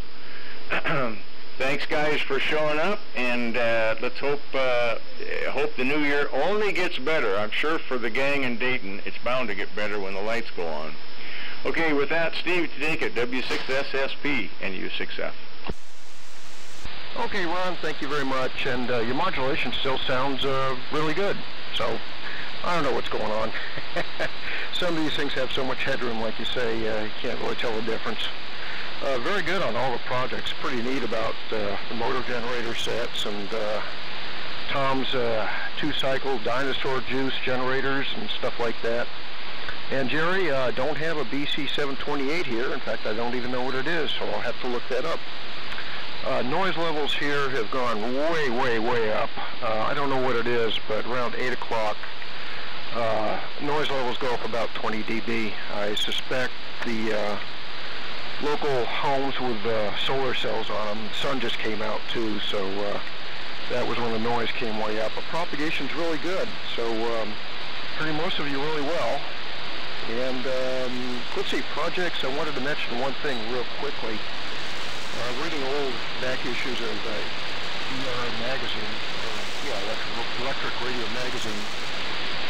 thanks, guys, for showing up, and uh, let's hope uh, hope the new year only gets better. I'm sure for the gang in Dayton, it's bound to get better when the lights go on. Okay, with that, Steve, take it. W six S S P, N U six F. Okay, Ron, thank you very much, and uh, your modulation still sounds uh, really good, so I don't know what's going on. Some of these things have so much headroom, like you say, uh, you can't really tell the difference. Uh, very good on all the projects. Pretty neat about uh, the motor generator sets and uh, Tom's uh, two-cycle dinosaur juice generators and stuff like that. And Jerry, I uh, don't have a B C seven twenty-eight here. In fact, I don't even know what it is, so I'll have to look that up. Uh, noise levels here have gone way, way, way up. Uh, I don't know what it is, but around eight o'clock, uh, noise levels go up about twenty D B. I suspect the uh, local homes with uh, solar cells on them, the sun just came out too, so uh, that was when the noise came way up. But propagation's really good, so um, hearing most of you really well. And um, let's see, projects, I wanted to mention one thing real quickly. I'm uh, reading old back issues of uh, E R I magazine, uh, yeah, Electric, Electric Radio Magazine.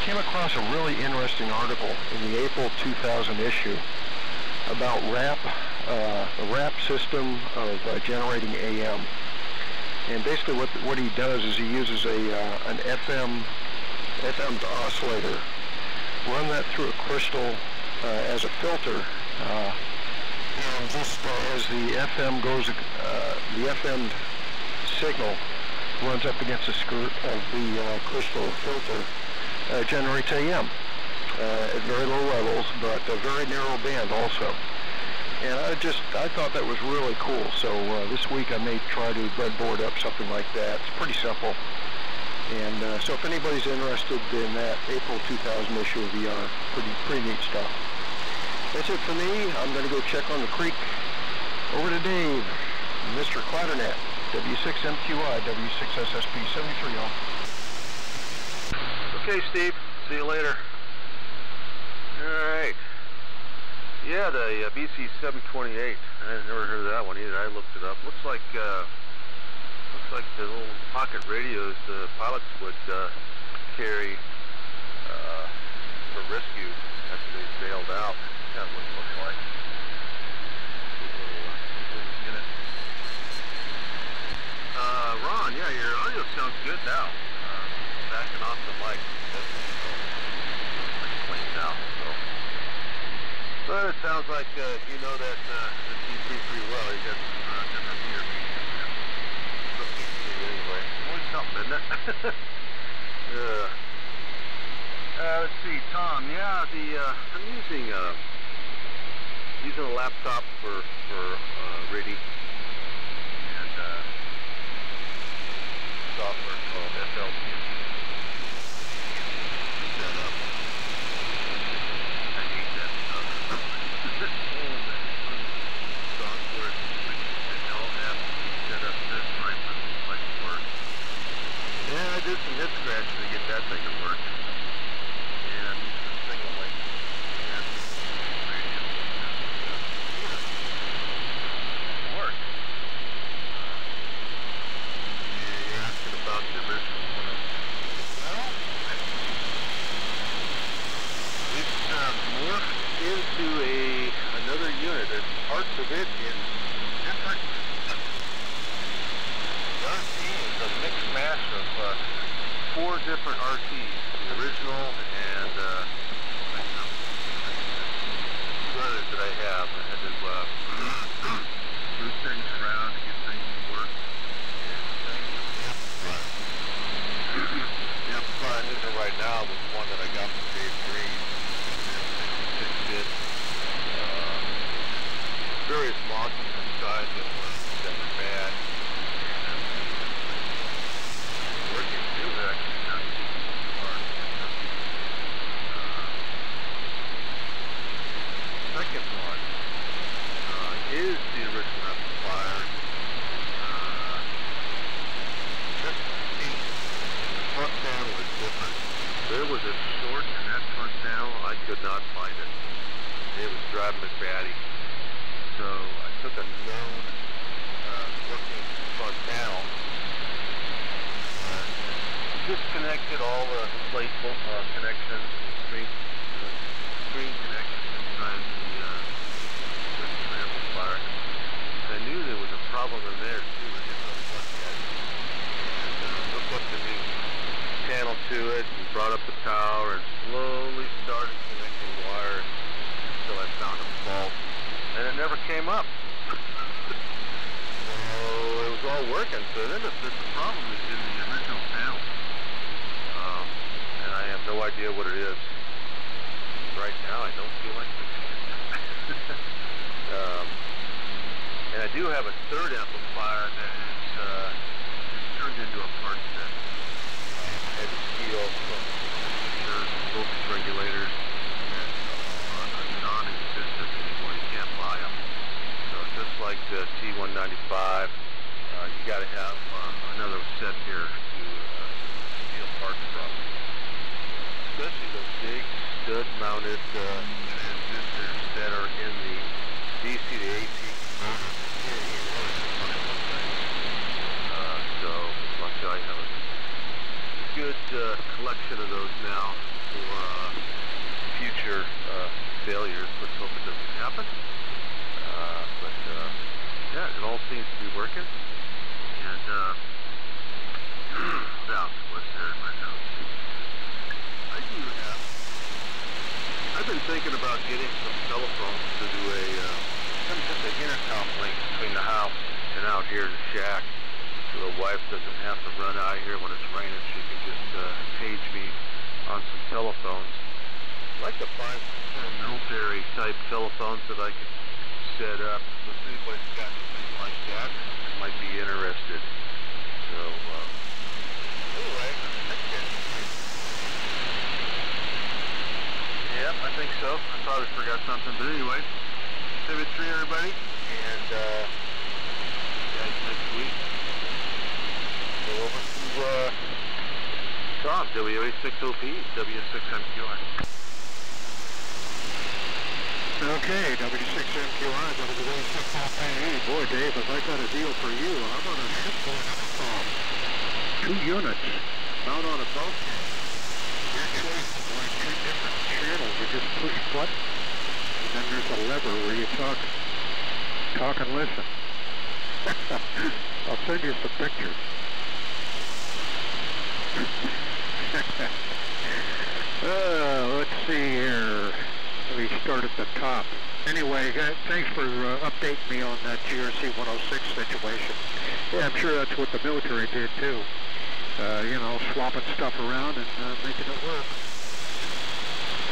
Came across a really interesting article in the April two thousand issue about R A P, uh, the R A P system of uh, generating A M. And basically, what what he does is he uses a uh, an F M F M oscillator, run that through a crystal uh, as a filter. Uh, And just uh, as the F M goes, uh, the F M signal runs up against the skirt of the uh, crystal filter, uh, generates A M uh, at very low levels, but a very narrow band also. And I just, I thought that was really cool. So uh, this week I may try to breadboard up something like that. It's pretty simple. And uh, so if anybody's interested in that April two thousand issue of E R, pretty, pretty neat stuff. That's it for me. I'm going to go check on the creek. Over to Dave, Mister Clatternet, W six M Q I, W six S S P, seventy-three, y'all. Okay, Steve. See you later. All right. Yeah, the uh, B C seven twenty-eight. I never heard of that one either. I looked it up. Looks like uh, looks like the little pocket radios the pilots would uh, carry uh, for rescue after they bailed out. That would look like. Uh, Ron, yeah, your audio sounds good now. Uh, backing off the mic, that's pretty clean now. So, but it sounds like uh, you know that uh, the T C pretty well. You got some uh, different ear medium there. Looking to you anyway. Only something, isn't it? Yeah. Uh, let's see, Tom. Yeah, the uh, I'm using a. Uh, using a laptop for, for uh, R I D I and uh, software called F L P set up. I hate that stuff. Oh, that fun software F L P set up this time doesn't quite work. Yeah, I did some head scratching to get that thing to work. Problem in there too, it didn't really work out. to it and brought up the tower and slowly started connecting wires until I found a fault. And it never came up. So it was all working. So then the, the problem is in the original panel. Um, and I have no idea what it is. Right now I don't feel like fixing it. um, and I do have a third amplifier that is uh, turned into a part set. I had to steal from voltage regulators that are non-existent anymore. You can't buy them. So just like the T one ninety-five, uh, you got to have uh, another set here to uh, steal parts from. Especially those big stud-mounted uh, transistors that are in the D C to A C. Uh, so luckily I have a good uh, collection of those now for uh, future uh, failures. Let's hope it doesn't happen. Uh, but uh, yeah, it all seems to be working. And uh, now, what's there in my notes? I do have. I've been thinking about getting some telephones to do a kind of just an intercom link between the house and out here in the shack, so the wife doesn't have to run out here when it's raining. She can just uh, page me on some telephones. I'd like to find some sort of military type telephones that I could set up. So if anybody's got anything like that, I might be interested. So um, anyway, I can't. Yep, I think so. I thought I forgot something, but anyway, Civic three everybody, and uh, see you guys next week. Go over to uh, Cobb, W eight six O P, W six M Q I. Okay, W six M Q I, W eight six O P. Hey, boy, Dave, have I got a deal for you. I'm on a ship going up from two units out on a bulkhead. Your choice is like two different channels. You just push button, and then there's a lever where you talk, talk and listen. I'll send you some pictures. uh, let's see here. Let me start at the top. Anyway, uh, thanks for uh, updating me on that G R C one oh six situation. Yeah, I'm sure that's what the military did too. Uh, you know, swapping stuff around and uh, making it work.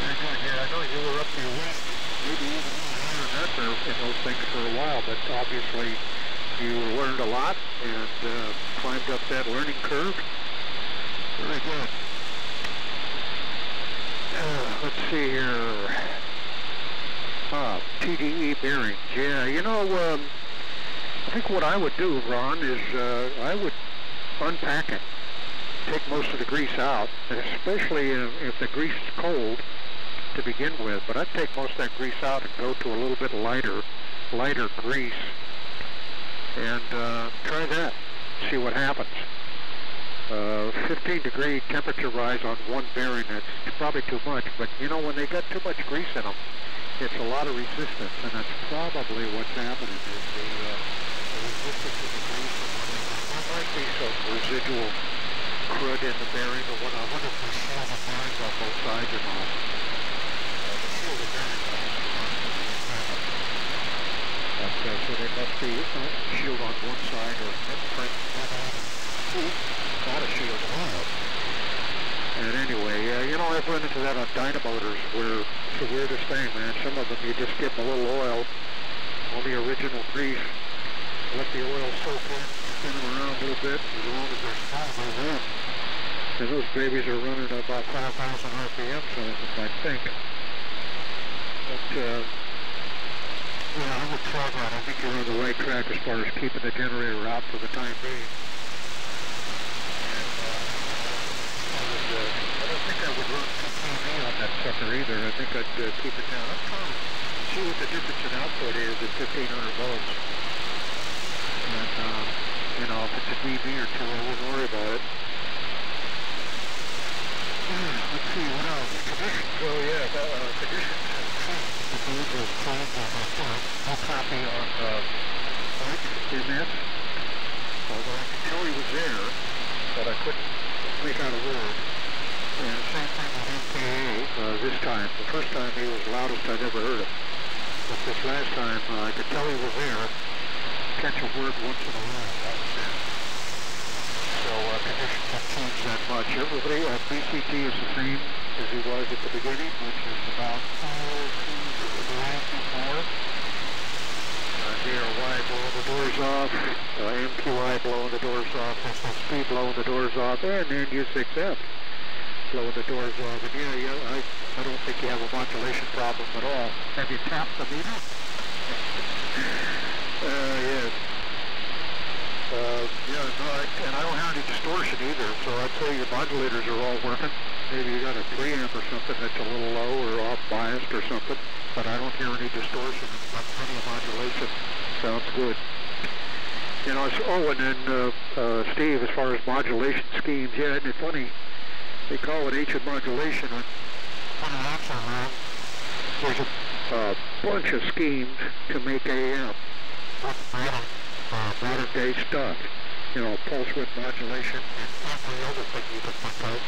Very good. Yeah, I know you were up to your west, maybe even higher than that in those things for a while, but obviously you learned a lot and uh, climbed up that learning curve. Very good. Uh, let's see here. Ah, T D E bearings. Yeah, you know, um, I think what I would do, Ron, is uh, I would unpack it. Take most of the grease out, especially if, if the grease is cold to begin with, but I'd take most of that grease out and go to a little bit lighter, lighter grease and uh, try that, see what happens. Uh, fifteen degree temperature rise on one bearing, that's probably too much, but you know, when they got too much grease in them, it's a lot of resistance, and that's probably what's happening is the, uh, the resistance of the grease of one of them might be some residual crud in the bearing or what. I wonder if we saw the bearings on both sides and all. Uh, the field of bearings on both sides. Okay, so they must be uh, shield on one side or print one on and not a shield on it. And anyway, uh, you know, I've run into that on dynamotors where it's the weirdest thing, man. Some of them you just give them a little oil, all the original grease, let the oil soak in, spin them around a little bit, as long as they're small, they're in. And those babies are running at about five thousand R P M, so I think. But, uh, yeah, I would try that. I think you're on the right track as far as keeping the generator out for the time being. And, uh, I would, uh, I don't think I would run T P V on that sucker either. I think I'd uh, keep it down. I'm trying to see what the difference in output is at fifteen hundred volts. And, uh, you know, if it's a D B or two, I wouldn't worry about it. Let's see, what else? Conditions, oh yeah, that, uh, conditions have changed. The gauge has changed on my phone. No copy on the N S, although I could tell he was there, but I couldn't make out a word. time. The first time he was the loudest I'd ever heard him. But this last time, uh, I could tell he was there. Catch a word once in a while. That was it. So uh, conditions have changed that much. Everybody at B C T is the same as he was at the beginning, which is about four feet of the ramp before. J R Y blowing the doors off, uh, M Q I blowing the doors off, S S P blowing the doors off, and N U six F blowing the doors off. And yeah, yeah I, I don't think you have a modulation problem at all. Have you tapped the meter? Uh, yes. Uh, yeah, no, I, and I don't have any distortion either, so I'd say your modulators are all working. Maybe you got a preamp or something that's a little low or off-biased or something, but I don't hear any distortion. It's got plenty of modulation. Sounds good. You know, it's, oh, and then, uh, uh, Steve, as far as modulation schemes, yeah, isn't it funny? They call it ancient modulation. When I was around, there's a uh, bunch of schemes to make A M. Uh, modern day stuff, you know, pulse width modulation and every other thing you can think of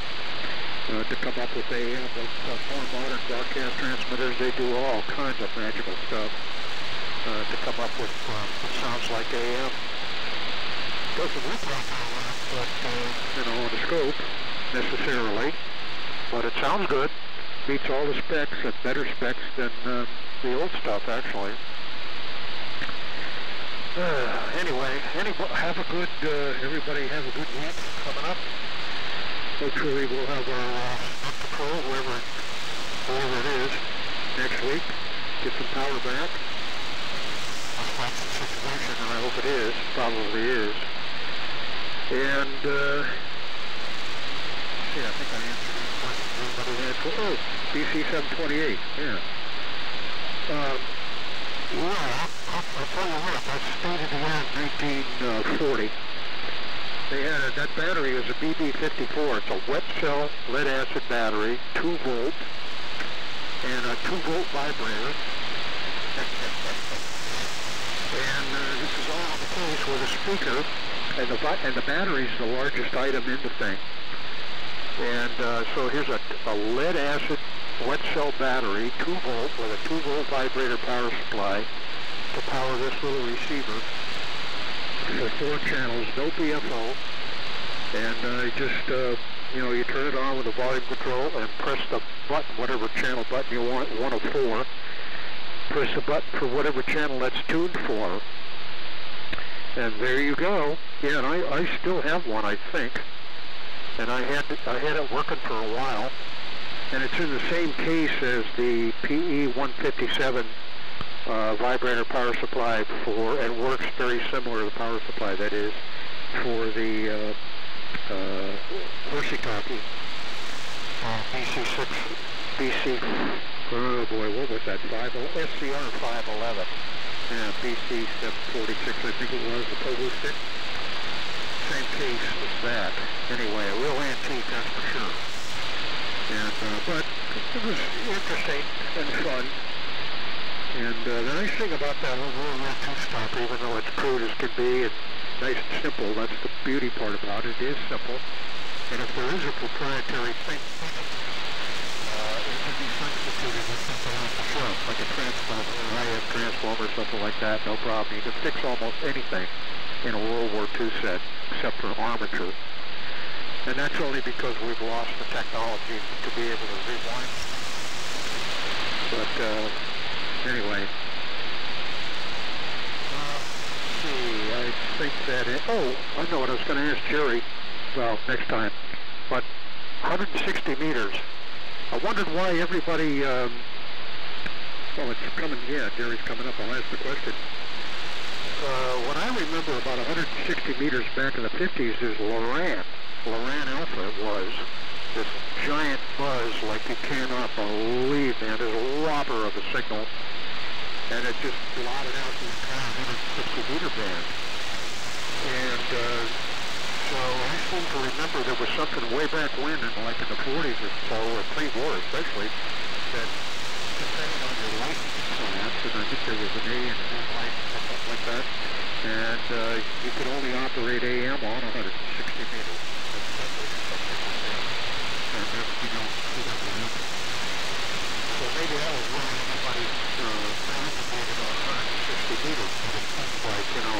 uh, to come up with A M. Uh, more modern broadcast transmitters, they do all kinds of magical stuff uh, to come up with uh, what sounds like A M. Doesn't look like A M, but uh, you know, on the scope necessarily, but it sounds good. Meets all the specs, and better specs than uh, the old stuff actually. Uh, anyway, any, have a good, uh, everybody have a good week coming up. Hopefully we'll have our uh, up patrol, wherever, wherever it is, next week. Get some power back. That's quite the situation, and I hope it is. Probably is. And, uh, yeah, I think I answered any questions everybody had for, oh, B C seven twenty-eight, yeah. Um, yeah. I'll tell you what, that's state of the art nineteen forty. They had a, that battery is a B B fifty-four. It's a wet cell lead acid battery, two volt, and a two volt vibrator. And uh, this is all in place with a speaker, and the and the battery's the largest item in the thing. And uh, so here's a, a lead acid wet cell battery, two volt with a two volt vibrator power supply. To power this little receiver for four channels, no P F O, and uh, just uh, you know, you turn it on with the volume control and press the button, whatever channel button you want, one of four. Press the button for whatever channel that's tuned for, and there you go. Yeah, and I, I still have one, I think, and I had to, I had it working for a while, and it's in the same case as the P E one fifty-seven. Uh, vibrator power supply for, and works very similar to the power supply that is for the uh, uh, horsey copy uh, B C six, B C, oh boy, what was that, five, S C R five eleven, yeah, B C seven forty-six, I think it was, the Pogo six, same case as that. Anyway, a real antique, that's for sure, and, uh, but it was interesting and fun. And uh, the nice thing about that little red two-stop, even though it's crude as can be, it's nice and simple. That's the beauty part about it. It is simple. And if there is a proprietary thing in it, uh, it can be substituted with something else to show, like a transformer, an I F transformer, something like that, no problem. You can fix almost anything in a World War Two set, except for armature. And that's only because we've lost the technology to be able to rewind. But, uh... anyway, uh, let's see, I think that it, oh, I know what I was going to ask Jerry, well, next time, but one hundred sixty meters, I wondered why everybody, um, oh, it's coming, yeah, Jerry's coming up, I'll ask the question. Uh, what I remember about one hundred sixty meters back in the fifties is Loran, Loran Alpha was. This giant buzz like you cannot believe, man. There's a robber of a signal, and it just blotted out the entire one hundred sixty meter band. And uh, so I seem to remember there was something way back when, in, like in the forties or so, or pre-war especially, that depending on your license class, and I think there was an A and an M license or something like that, and uh, you could only operate A M on one hundred sixty meters. You don't see that radio hell is running somebody fantasized about one hundred sixty meters, but it seems like, you know,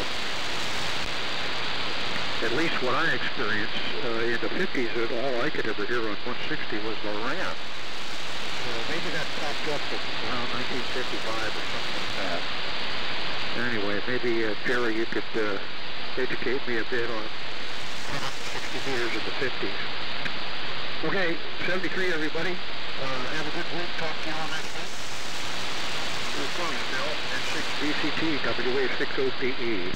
at least what I experienced uh, in the fifties, that all I could ever hear on one sixty was Loran. So maybe that popped up around nineteen fifty-five or something like that. Anyway, maybe, uh, Jerry, you could uh, educate me a bit on one hundred sixty meters in the fifties. Okay, seventy-three, everybody. Uh, have a good week. Talk to you all next week. We're calling now N six B C T, W six O P E.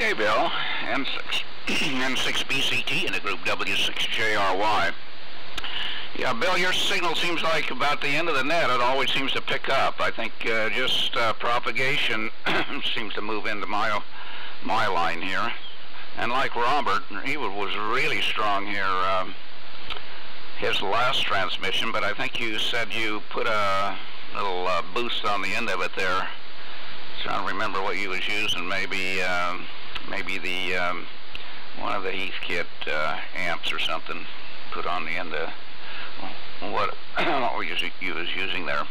Okay, Bill, N six, N six B C T in a group W six J R Y. Yeah, Bill, your signal seems like about the end of the net, it always seems to pick up. I think uh, just uh, propagation seems to move into my, my line here. And like Robert, he was really strong here, um, his last transmission, but I think you said you put a little uh, boost on the end of it there. Trying to remember what you was using, maybe um, maybe the um, one of the Heathkit uh, amps or something put on the end of what what you was using there.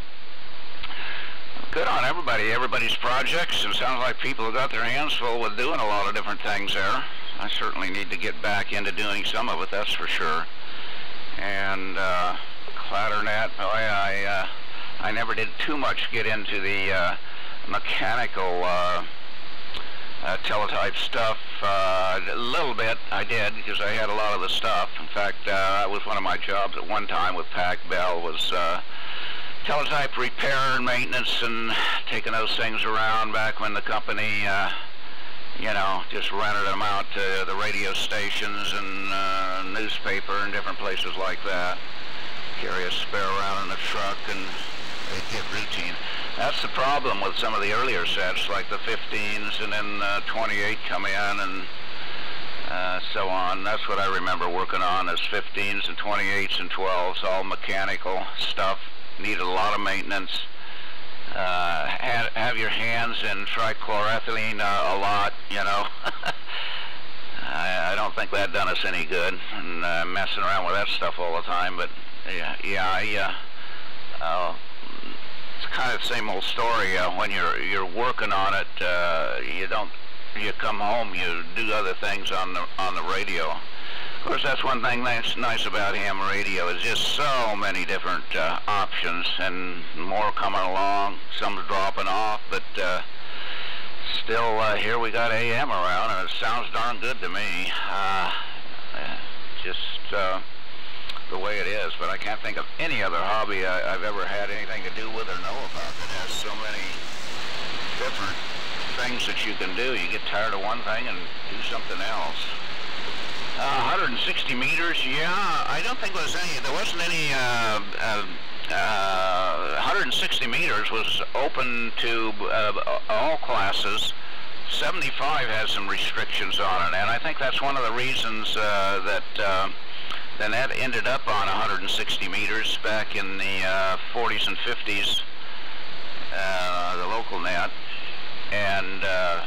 Good on everybody, everybody's projects. It sounds like people have got their hands full with doing a lot of different things there. I certainly need to get back into doing some of it, that's for sure. And uh, Clatternet, oh yeah, I uh, I never did too much get into the. Uh, mechanical uh, uh, teletype stuff, uh, a little bit I did, because I had a lot of the stuff. In fact, uh, that was one of my jobs at one time with Pac Bell, was uh, teletype repair and maintenance, and taking those things around back when the company, uh, you know, just rented them out to the radio stations and uh, newspaper and different places like that. Carry a spare around in the truck and they get routine. That's the problem with some of the earlier sets, like the fifteens and then uh, twenty-eight come in and uh, so on. That's what I remember working on, is fifteens and twenty-eights and twelves, all mechanical stuff. Needed a lot of maintenance. Uh, have, have your hands in trichloroethylene uh, a lot, you know. I, I don't think that done us any good, and uh, messing around with that stuff all the time. But yeah, yeah, I, uh, uh, it's kind of the same old story. Uh, when you're you're working on it, uh, you don't you come home, you do other things on the on the radio. Of course, that's one thing that's nice about ham radio, is just so many different uh, options, and more coming along, some dropping off, but uh, still uh, here we got A M around, and it sounds darn good to me. Uh, just. Uh, the way it is, but I can't think of any other hobby I, I've ever had anything to do with or know about that has so many different things that you can do. You get tired of one thing and do something else. Uh, one hundred sixty meters, yeah, I don't think there was any, there wasn't any, uh, uh, uh, one hundred sixty meters was open to uh, all classes. seventy-five has some restrictions on it, and I think that's one of the reasons uh, that uh, then that ended up on one hundred sixty meters back in the uh, forties and fifties, uh, the local net, and uh,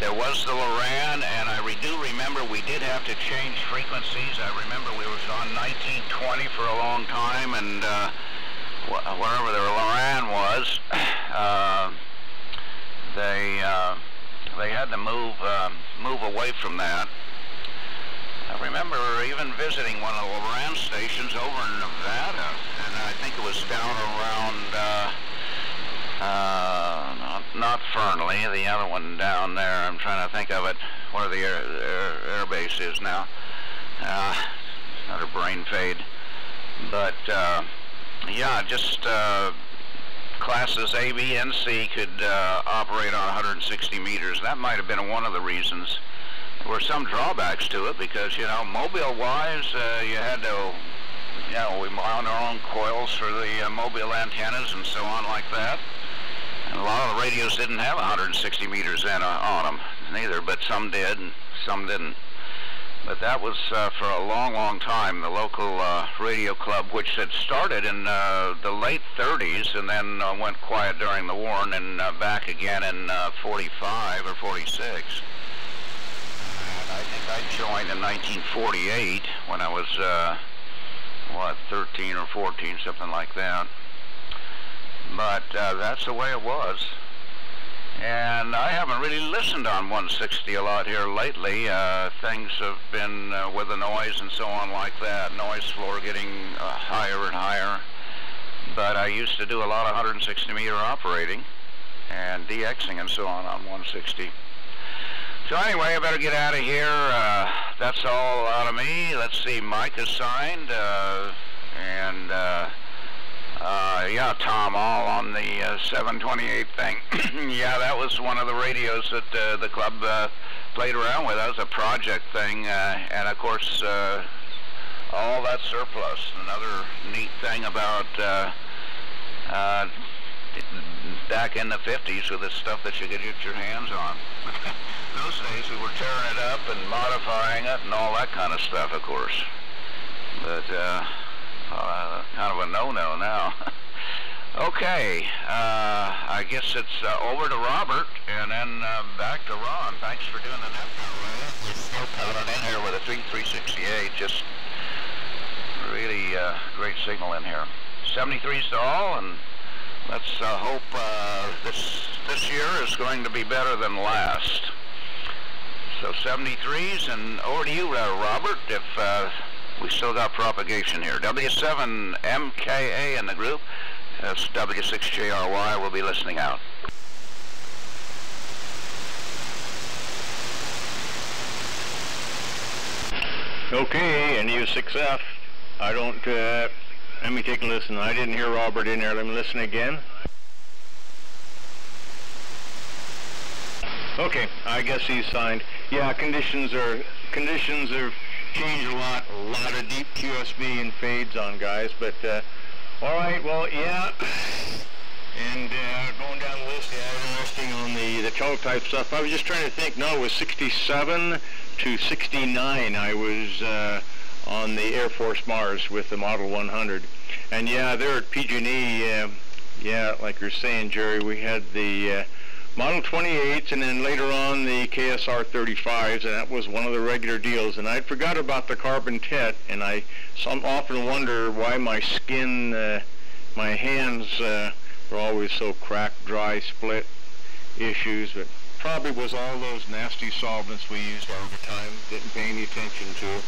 there was the Loran, and I re do remember we did have to change frequencies. I remember we was on nineteen twenty for a long time, and uh, wh wherever the Loran was, uh, they uh, they had to move uh, move away from that. I remember even visiting one of the Loran stations over in Nevada, and I think it was down around, uh, uh, not, not Fernley, the other one down there, I'm trying to think of it, where the air, air, air base is now. Uh, another brain fade. But, uh, yeah, just uh, classes A, B, and C could uh, operate on one hundred sixty meters. That might have been one of the reasons. There were some drawbacks to it because, you know, mobile-wise, uh, you had to yeah, we mount our own coils for the uh, mobile antennas and so on like that. And a lot of the radios didn't have one hundred sixty meters in, uh, on them, neither, but some did and some didn't. But that was uh, for a long, long time, the local uh, radio club, which had started in uh, the late thirties and then uh, went quiet during the war and then uh, back again in uh, forty-five or forty-six. And I think I joined in nineteen forty-eight when I was, uh, what, thirteen or fourteen, something like that. But uh, that's the way it was. And I haven't really listened on one sixty a lot here lately. Uh, things have been uh, with the noise and so on like that, noise floor getting uh, higher and higher. But I used to do a lot of one hundred sixty meter operating and D Xing and so on on one sixty. So anyway, I better get out of here. Uh, that's all out of me. Let's see, Mike is signed. Uh, and... Uh, Uh, yeah, Tom, all on the uh, seven twenty-eight thing. Yeah, that was one of the radios that uh, the club uh, played around with. That was a project thing, uh, and of course, uh, all that surplus. Another neat thing about uh, uh, back in the fifties with the stuff that you could get your hands on. Those days we were tearing it up and modifying it and all that kind of stuff, of course. But, uh... Uh, kind of a no-no now. Okay, uh, I guess it's uh, over to Robert and then uh, back to Ron. Thanks for doing the NAPCO. We've snowpowed in here with a three three sixty-eight. Just really uh, great signal in here. seventy-threes to all, and let's uh, hope uh, this this year is going to be better than last. So seventy-threes, and over to you, uh, Robert. If uh, we still got propagation here. W seven M K A in the group. That's W six J R Y. We'll be listening out. Okay, and N U six F. I don't, uh, let me take a listen. I didn't hear Robert in there. Let me listen again. Okay, I guess he's signed. Yeah, conditions are, conditions are, change a lot, a lot of deep Q S B and fades on, guys, but uh, all right, well, yeah, and uh, going down the list, yeah, interesting on the, the tow type stuff. I was just trying to think, no, it was sixty-seven to sixty-nine, I was uh, on the Air Force Mars with the Model one hundred, and yeah, there at P G and E, uh, yeah, like you're saying, Jerry, we had the uh, Model twenty-eights, and then later on the K S R thirty-fives, and that was one of the regular deals. And I forgot about the carbon tet, and I some often wonder why my skin, uh, my hands uh, were always so cracked, dry, split issues. But probably was all those nasty solvents we used all the time, didn't pay any attention to.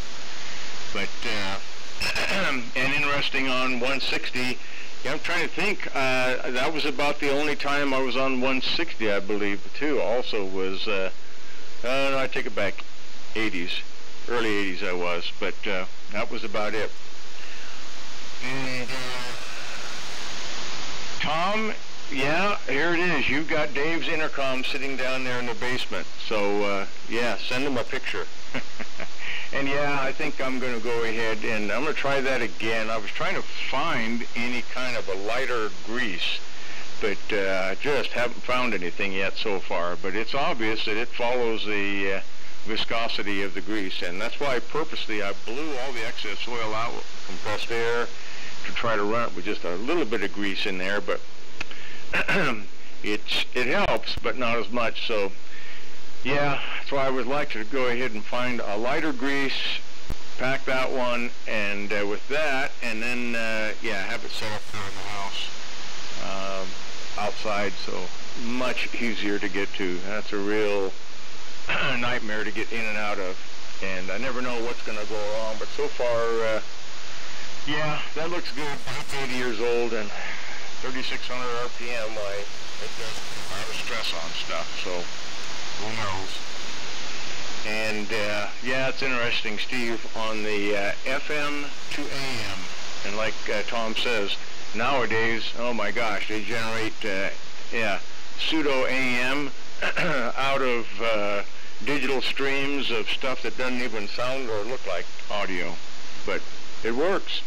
But uh, and interesting on one sixty. Yeah, I'm trying to think, uh, that was about the only time I was on one sixty, I believe, too, also was, uh, uh, no, I take it back, eighties, early eighties I was, but uh, that was about it. And, uh, Tom, yeah, here it is, you've got Dave's intercom sitting down there in the basement, so, uh, yeah, send him a picture. And yeah, I think I'm going to go ahead and I'm going to try that again. I was trying to find any kind of a lighter grease, but I uh, just haven't found anything yet so far. But it's obvious that it follows the uh, viscosity of the grease, and that's why I purposely I blew all the excess oil out with compressed air to try to run it with just a little bit of grease in there. But it's, it helps, but not as much. So. Yeah, so I would like to go ahead and find a lighter grease, pack that one, and uh, with that, and then, uh, yeah, have it set up there in the house, um, outside, so much easier to get to. That's a real nightmare to get in and out of, and I never know what's going to go wrong, but so far, uh, yeah, that looks good. I'm eighty years old, and thirty-six hundred R P M, I, it does, I have a stress on stuff, so... Who knows? And uh, yeah, it's interesting, Steve, on the uh, F M to A M, and like uh, Tom says, nowadays, oh my gosh, they generate uh, yeah, pseudo A M out of uh, digital streams of stuff that doesn't even sound or look like audio, but it works.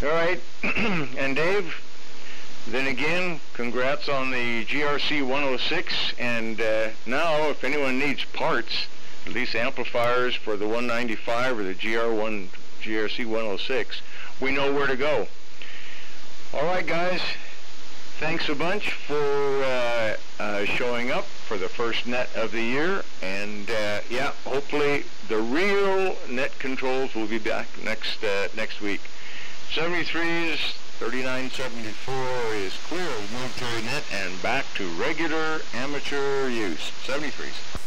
All right, and Dave, then again, congrats on the G R C one oh six, and uh, now if anyone needs parts, at least amplifiers for the one ninety-five or the G R one, G R C one oh six, we know where to go. All right, guys, thanks a bunch for uh, uh, showing up for the first net of the year, and uh, yeah, hopefully the real net controls will be back next uh, next week. seventy-three is thirty-nine seventy-four is clear of military net and back to regular amateur use. seventy-threes.